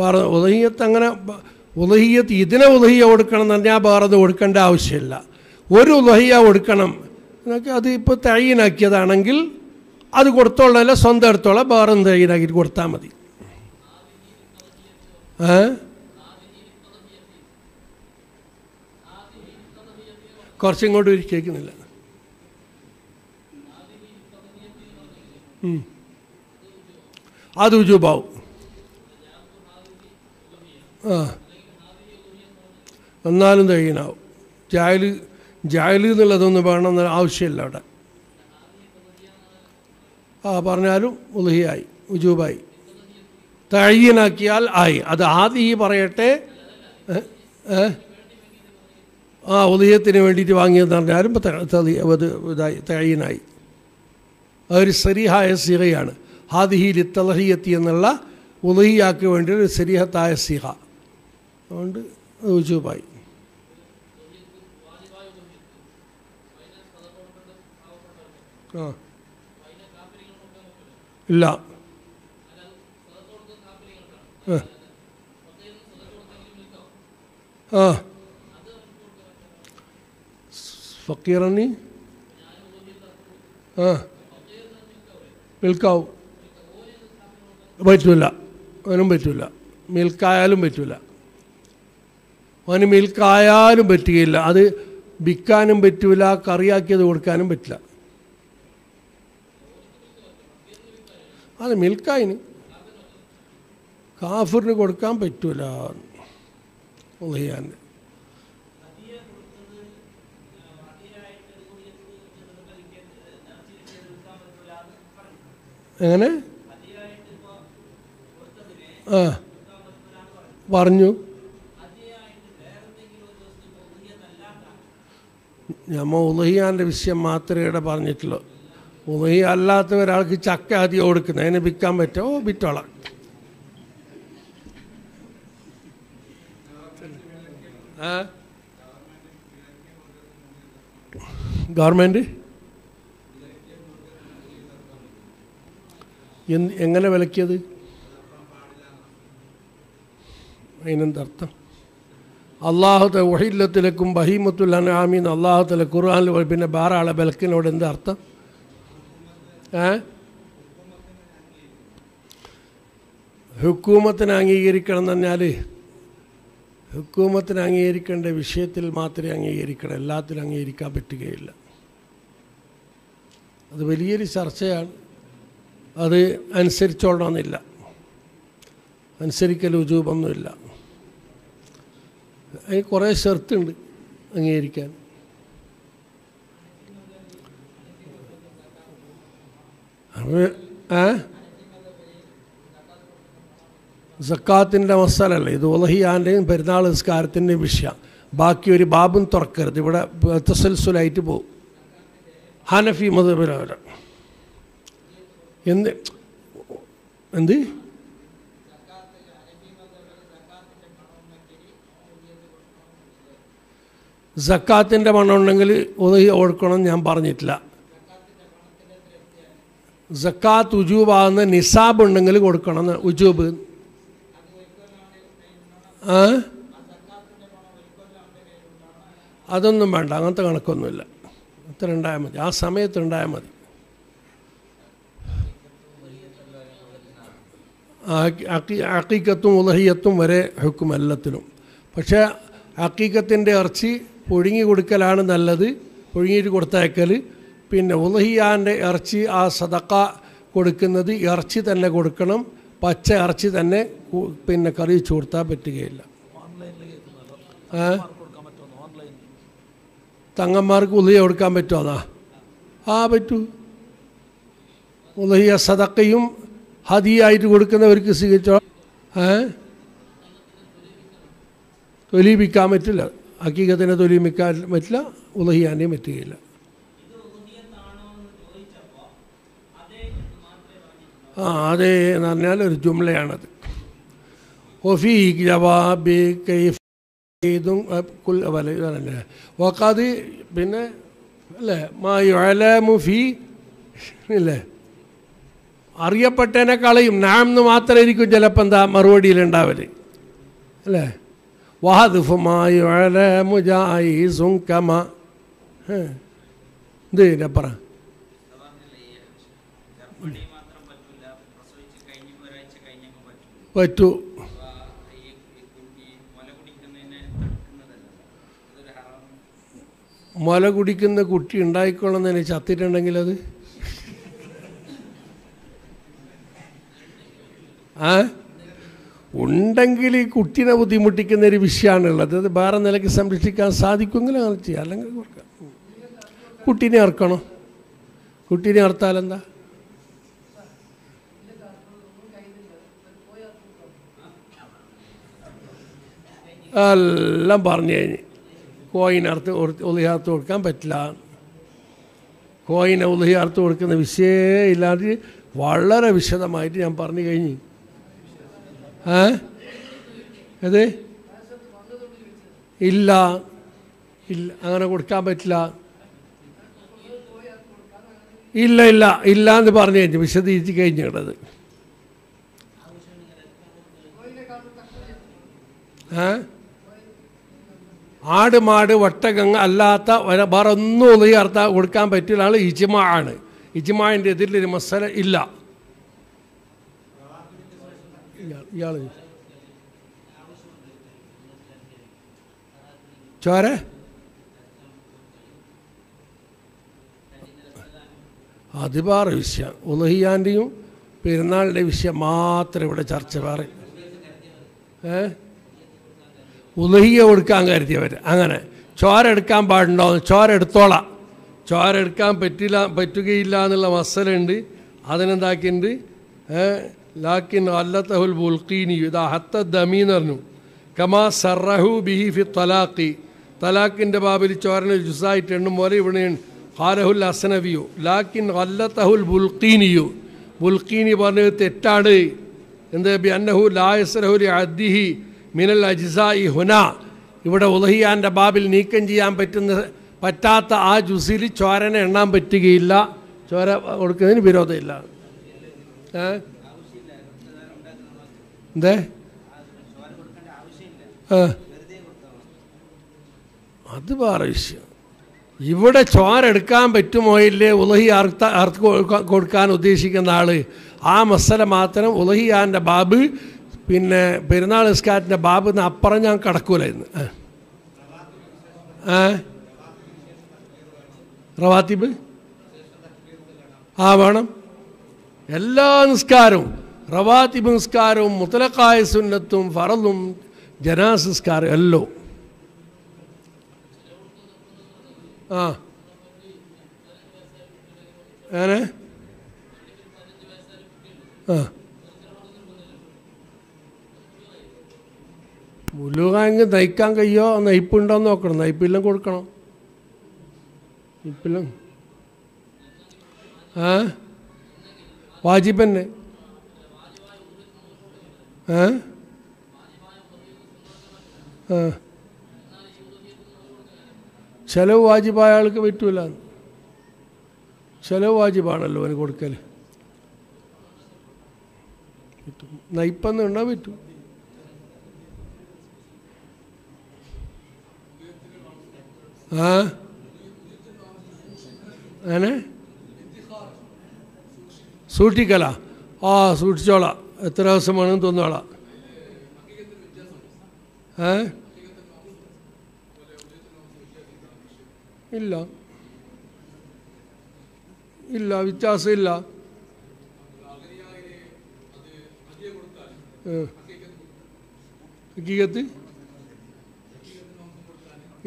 വേറെ ഉലഹിയത്ത് അങ്ങനെ ഉലഹിയത്ത് ഇതിനെ ഉലഹിയ കൊടുക്കണം എന്ന് പറഞ്ഞാൽ വേറെ അത് കൊടുക്കേണ്ട ആവശ്യമില്ല. ഒരു ഉലഹിയ കൊടുക്കണം എന്നൊക്കെ അത് ഇപ്പോൾ തഴീനാക്കിയതാണെങ്കിൽ അത് കൊടുത്തോളല്ല, സ്വന്തം എടുത്തോളാം. വേറെ ഒന്ന് തഴീനാക്കിയിട്ട് കൊടുത്താൽ മതി. ഏ കുറച്ചിങ്ങോട്ട് കേൾക്കുന്നില്ല. അത് ഉജൂബാവും. ആ എന്നാലും തയ്യനാവും. ജായല് ജായല് എന്നുള്ളതൊന്നും വേണമെന്ന ആവശ്യമില്ല അവിടെ. ആ പറഞ്ഞാലും ഉലഹിയായി, ഉജൂബായി. തയ്യനാക്കിയാൽ ആയി. അത് ആദ്യ പറയട്ടെ. ആ ഉദയത്തിന് വേണ്ടിയിട്ട് വാങ്ങിയെന്ന് പറഞ്ഞാലും അത് ഇതായി തഴീനായി. അതൊരു സരിഹായ സിഹയാണ്. ഹാദിഹിൽ തലഹിയത്തി എന്നുള്ള ഉദഹിയാക്ക് വേണ്ടി ഒരു സരിഹത്തായ സിഹ. അതുകൊണ്ട് ഉജൂബായി. ആ ഇല്ല. ആ ഫക്കീറനി ആ മിൽക്കാവും. പറ്റില്ല, അവനും പറ്റില്ല. മിൽക്കായാലും പറ്റില്ല. അവന് മിൽക്കായാലും പറ്റുകയില്ല. അത് വിൽക്കാനും പറ്റില്ല, കറിയാക്കിയത് കൊടുക്കാനും പറ്റില്ല. അത് മിൽക്കായിന് കാഫിറിന് കൊടുക്കാൻ പറ്റില്ല. ഉലഹിയാൻ്റെ എങ്ങനെ ആ പറഞ്ഞു. ഞമ്മ ഉലഹിയാൻ്റെ വിഷയം മാത്രമേ ഇവിടെ പറഞ്ഞിട്ടുള്ളൂ. ഉലഹി അല്ലാത്ത ഒരാൾക്ക് ചക്ക അധികം കൊടുക്കുന്നത് അതിനെ വിൽക്കാൻ പറ്റുമോ? വിറ്റോളാം. ആ ഗവൺമെൻറ് എന്ന് എങ്ങനെ വിലക്കിയത്? അതിനെന്തർത്ഥം? അള്ളാഹു വഹില്ലത്തിലേക്കും ബഹീമത്തുൽ അൻആമീൻ അള്ളാഹു തല ഖുർആനിൽ പിന്നെ വേറെ ആളെ വിലക്കിനോട് എന്താ അർത്ഥം? ഏ ഹുക്കൂമത്തിന് അംഗീകരിക്കണം എന്ന് പറഞ്ഞാൽ ഹുക്കൂമത്തിന് അംഗീകരിക്കേണ്ട വിഷയത്തിൽ മാത്രമേ അംഗീകരിക്കണം. എല്ലാത്തിലും അംഗീകരിക്കാൻ പറ്റുകയില്ല. അത് വലിയൊരു ചർച്ചയാണ്. അത് അനുസരിച്ചോളണമെന്നില്ല, അനുസരിക്കൽ ഉജൂബൊന്നുമില്ല. അതിന് കുറേ ഷർത്തുണ്ട് അംഗീകരിക്കാൻ. അപ്പോൾ ആ സക്കാത്തിൻ്റെ മസാലല്ലേ ഇത്, ഉലഹിയാൻ്റെയും പെരുന്നാൾ നിസ്കാരത്തിൻ്റെയും വിഷയം. ബാക്കി ഒരു ബാബും തുറക്കരുത്, ഇവിടെ തസൽസുലായിട്ട് പോകും. ഹനഫി മതപരവരം എന്ത് എന്ത് സക്കാത്തിൻ്റെ പണം ഉണ്ടെങ്കിൽ ഉലഹി ഓർക്കണമെന്ന് ഞാൻ പറഞ്ഞിട്ടില്ല. സക്കാത്ത് ഉജൂബാകുന്ന നിസാബ് ഉണ്ടെങ്കിൽ കൊടുക്കണമെന്ന് ഉജൂബ്. ആ അതൊന്നും വേണ്ട, അങ്ങനത്തെ കണക്കൊന്നുമില്ല. അത്ര ഉണ്ടായാൽ മതി, ആ സമയത്ത് ഉണ്ടായാൽ മതി. അക്കീക്കത്തും ഉലഹിയത്തും വരെ ഹുക്കും എല്ലാത്തിനും. പക്ഷേ അക്കീക്കത്തിൻ്റെ ഇറച്ചി പുഴുങ്ങി കൊടുക്കലാണ് നല്ലത്, പുഴുങ്ങിയിട്ട് കൊടുത്തയക്കൽ. പിന്നെ ഉലഹിയാൻ്റെ ഇറച്ചി ആ സദക്ക കൊടുക്കുന്നത് ഇറച്ചി തന്നെ കൊടുക്കണം, പച്ച ഇറച്ചി തന്നെ പിന്നെ കറി ചോർത്താൻ പറ്റുകയില്ല. തങ്ങന്മാർക്ക് ഉലഹിയ കൊടുക്കാൻ പറ്റുമോ? അതാ ആ പറ്റൂ. ഉലഹിയ സദക്കയും ഹദിയായിട്ട് കൊടുക്കുന്നവർക്ക് സ്വീകരിച്ചോ. ഏ തൊലീപിക്കാൻ പറ്റില്ല, ഹഖീഖത്തിനെ തൊലീപിക്കാൻ പറ്റില്ല, ഉലഹിയാനേയും പറ്റുകയില്ല. ആ അതേ എന്ന് പറഞ്ഞാൽ ഒരു ജുംലയാണത്. ഒഫീ ജവാബ് കൈഫ ഇതും കുൽ വല ഇതല്ലേ വഖദ് പിന്നെ അല്ലേ മാ യുഅലമു ഫീ ഇല്ലേ അറിയപ്പെട്ടതിനെ കളയും. നാം എന്ന് മാത്രം ഇരിക്കും ചിലപ്പോൾ എന്താ മറുപടിയിലുണ്ടാവല് അല്ലേ. വഹദ്ഫ് മാ യുഅലമു ജായിസും കമാ ഇത് പറ പറ്റൂ. മുല കുടിക്കുന്ന കുട്ടി ഉണ്ടായിക്കൊള്ളുന്നതിന് ചത്തിട്ടുണ്ടെങ്കിൽ അത് ആ ഉണ്ടെങ്കിൽ ഈ കുട്ടീനെ ബുദ്ധിമുട്ടിക്കുന്ന ഒരു വിഷയമാണുള്ളത്. അത് വേറെ നിലയ്ക്ക് സംരക്ഷിക്കാൻ സാധിക്കുമെങ്കിൽ അങ്ങനെ ചെയ്യാം, അല്ലെങ്കിൽ ഓർക്കാം. കുട്ടീനെ ഓർക്കണോ? കുട്ടീനെ ഓർത്താലെന്താ? എല്ലാം പറഞ്ഞു കഴിഞ്ഞ് കോയിനർത്ത് ഉലഹിയാർത്ത് കൊടുക്കാൻ പറ്റില്ല. കോയിനെ ഉലഹിയാർത്ത് കൊടുക്കുന്ന വിഷയം ഇല്ലാതെ വളരെ വിശദമായിട്ട് ഞാൻ പറഞ്ഞു കഴിഞ്ഞു. ഏ അത് ഇല്ല ഇല്ല അങ്ങനെ കൊടുക്കാൻ പറ്റില്ല. ഇല്ല ഇല്ല ഇല്ല എന്ന് പറഞ്ഞു കഴിഞ്ഞു, വിശദീകരിച്ച് കഴിഞ്ഞു കേട്ടത്. ഏ ആട് മാട് വട്ടകങ്ങ അല്ലാത്ത വേറെ ഒന്നും ഉലഹിയാർത്ത കൊടുക്കാൻ പറ്റില്ല. ആൾ ഇജ്മാ ആണ്. ഇജ്മാൻ്റെ എതിരിലൊരു മസല ഇല്ല. ഇയാൾ ചോര അത് വേറെ വിഷയം. ഉലഹിയാൻ്റെയും പെരുന്നാളിൻ്റെ വിഷയം മാത്രം ഇവിടെ ചർച്ച. വേറെ ഏ ഉലഹിയ കൊടുക്കാൻ കരുതിയവർ അങ്ങനെ ചോര എടുക്കാൻ പാടുണ്ടോ? ചോര എടുത്തോളാം. ചോര എടുക്കാൻ പറ്റില്ല, പറ്റുകയില്ല എന്നുള്ള മസലുണ്ട്. അതിനെന്താക്കിയിട്ടുണ്ട് ലാക്കിൻ അല്ലത്തഹുൽ ബുൽഖീനി ഇതാ ഹത്ത ദമീന്ന് പറഞ്ഞു. കമാ സർറഹു ബിഹി ഫി തലാഖി തലാഖിൻ്റെ ബാബിൽ ചോരന് ജുസായിട്ട് എണ്ണും പോലെ ഇവിടെ ഖാലഹുൽ അസ്നവിയു ലാക്കിൻ അല്ലത്തഹുൽ ബുൽഖീനിയു ബുൽഖീനി പറഞ്ഞത് തെറ്റാണ്. എന്ത് ബി അന്നഹു ലാ യസ്റഹു ലി അദ്ദിഹി മിനൽ അജ്സാഇ ഹുനാ ഇവിടെ ഉലഹിയാൻ്റെ ബാബിൽ നീക്കം ചെയ്യാൻ പറ്റുന്ന പറ്റാത്ത ആ ജുസിൽ ചോരനെ എണ്ണാൻ പറ്റുകയില്ല. ചോര കൊടുക്കുന്നതിന് വിരോധമില്ല. ഏ എന്തേ അത് വേറെ വിഷയം. ഇവിടെ ചോര എടുക്കാൻ പറ്റുമോ ഇല്ലേ ഉലഹി അർത്ത അർത്ത് കൊടുക്കാൻ ഉദ്ദേശിക്കുന്ന ആൾ ആ മസല മാത്രം ഉലഹിയാൻ്റെ ബാബ് പിന്നെ പെരുന്നാൾ നിസ്കാരത്തിൻ്റെ ബാബ് എന്ന് അപ്പുറം ഞാൻ കടക്കൂല ഇന്ന്. ഏ റവാത്തിബ് ആ വേണം. ആ Ella niskarum, rawatib niskarum, mutlaqai sunnatum, faradum, janaz niskarum, ello. Ah, eh? Ah, buluga inge daikkan kaya, na ipunda no akar, na ipilang kor kano, ipilang, ah? واجبن نے ہاں ہاں ചെലവ് വാജിബായ ആൾക്ക് പറ്റൂല ചെലവ് വാജിബാണല്ലോ അവന് കൊടുക്കൽ നൈപ്പന്ന് ഉണ്ടാ പറ്റൂ ആ ആണ് سوٹی کلا آہ سوٹ چوڑا اترہ سمانن تو نوڑا ہے اللہ اللہ وچاس اللہ حقیقت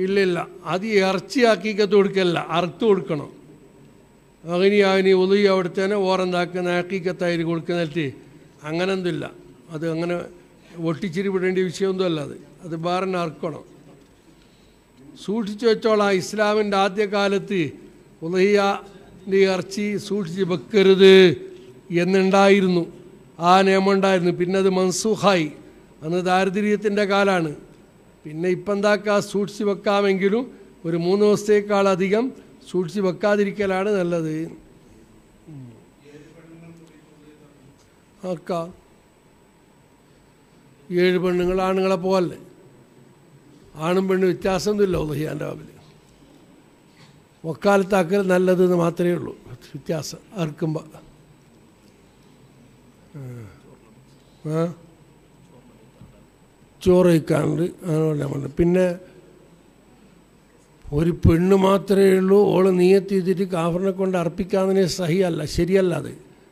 اللہ اللہ آدھی ارچی حقیقت اوڑک اللہ ارتھ اوڑکنو Agni agni ulu ya orang tuanya orang dah kena aki kata ini gol kena itu, angganan tidak, atau angganan voti ciri beri ini bisanya itu tidak, atau baran arkono. Suit cecah Islamin dah dia kalati, ulu ya ni arci suit je bakkerade, yang nanda irnu, an eman irnu, pinna de mansuhai, anu dah ardiri itu nda kalan, pinna ipan dah kah suit je bakkam enggilu, orang monostek kaladigam. Suci bakka diri kelaran allah deh. Akka, yeri banding galan galan poal le. Anam banding casan tu lalu deh anda abli. Wakal takar allah deh materi lalu casan arkamba. Hah? Corai kanri anu lemana pinne. Orang pinnu matre elu orang niatnya itu di kafarna konda arpikan ini sahih allah, serial lah deh.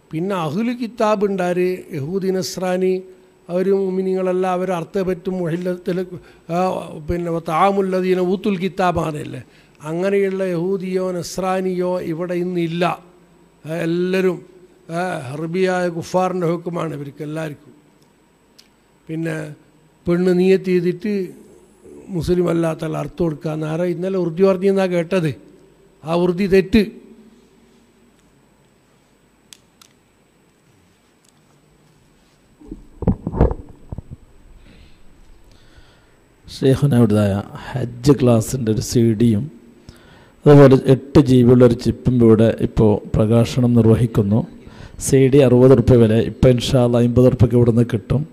Pinna ahli kitab bandari, Yahudi nasrani, orang umuminigal allah, orang arta betul muhillah telak, pinna bataamul lah dina utul kitab ane lah. Anggani allah Yahudi yo nasrani yo, ibadat ini illa, ellerum, harbiya kufarn hukuman berikan lariku. Pinna pinnu niatnya itu Muslim Allah Taala arthodka, nara ini lalu urdi ordi yang naga itu deh, ah urdi itu, Syekhuna udahaya, Hajj class sendiri C D M, itu baru satu jibil dari cipun berada, ipo prakasanam naruhi kuno, C D aruwat rupiah bela, ipo insya Allah imbat rupiah keberadaan ketum,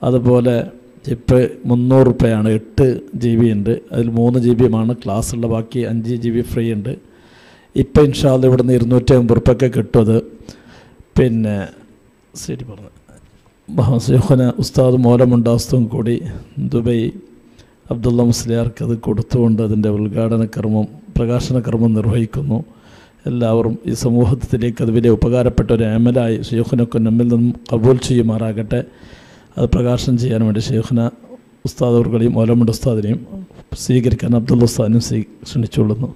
aduh boleh. Jepun mono rupiah ane itu G B ende, adil mono G B mana kelas allah baki anji G B free ende. Ippun insya Allah berani irno time berpakai kertas, pin sedih berana. Bahasa mana Ustaz Maula Mandastung kodi Dubai Abdullah Musliar kadu kodutu unda den level garda kerma prakashana kerma neruhi kuno, allah orang isamuhat telik kadu beli upagara petore amelai, Syekhuna kono melun kabul cuci mara gatay. Ada perkasaan je, anu mesti syekhna ustaz orang kali malam mesti ustaz ni, segeri kan Abdullah ustaz ni segi suni culutno.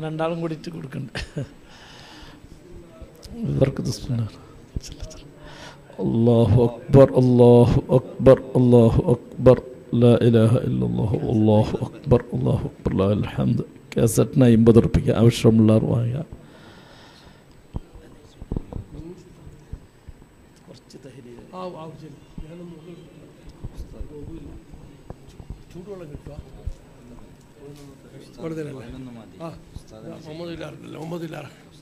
Randalan gudi tu gurkan. Berkutus pun. الله أكبر الله أكبر الله أكبر لا إله إلا الله الله أكبر الله أكبر لا الحمد كأسرتنا ينبذر بك أبشرم الله روايا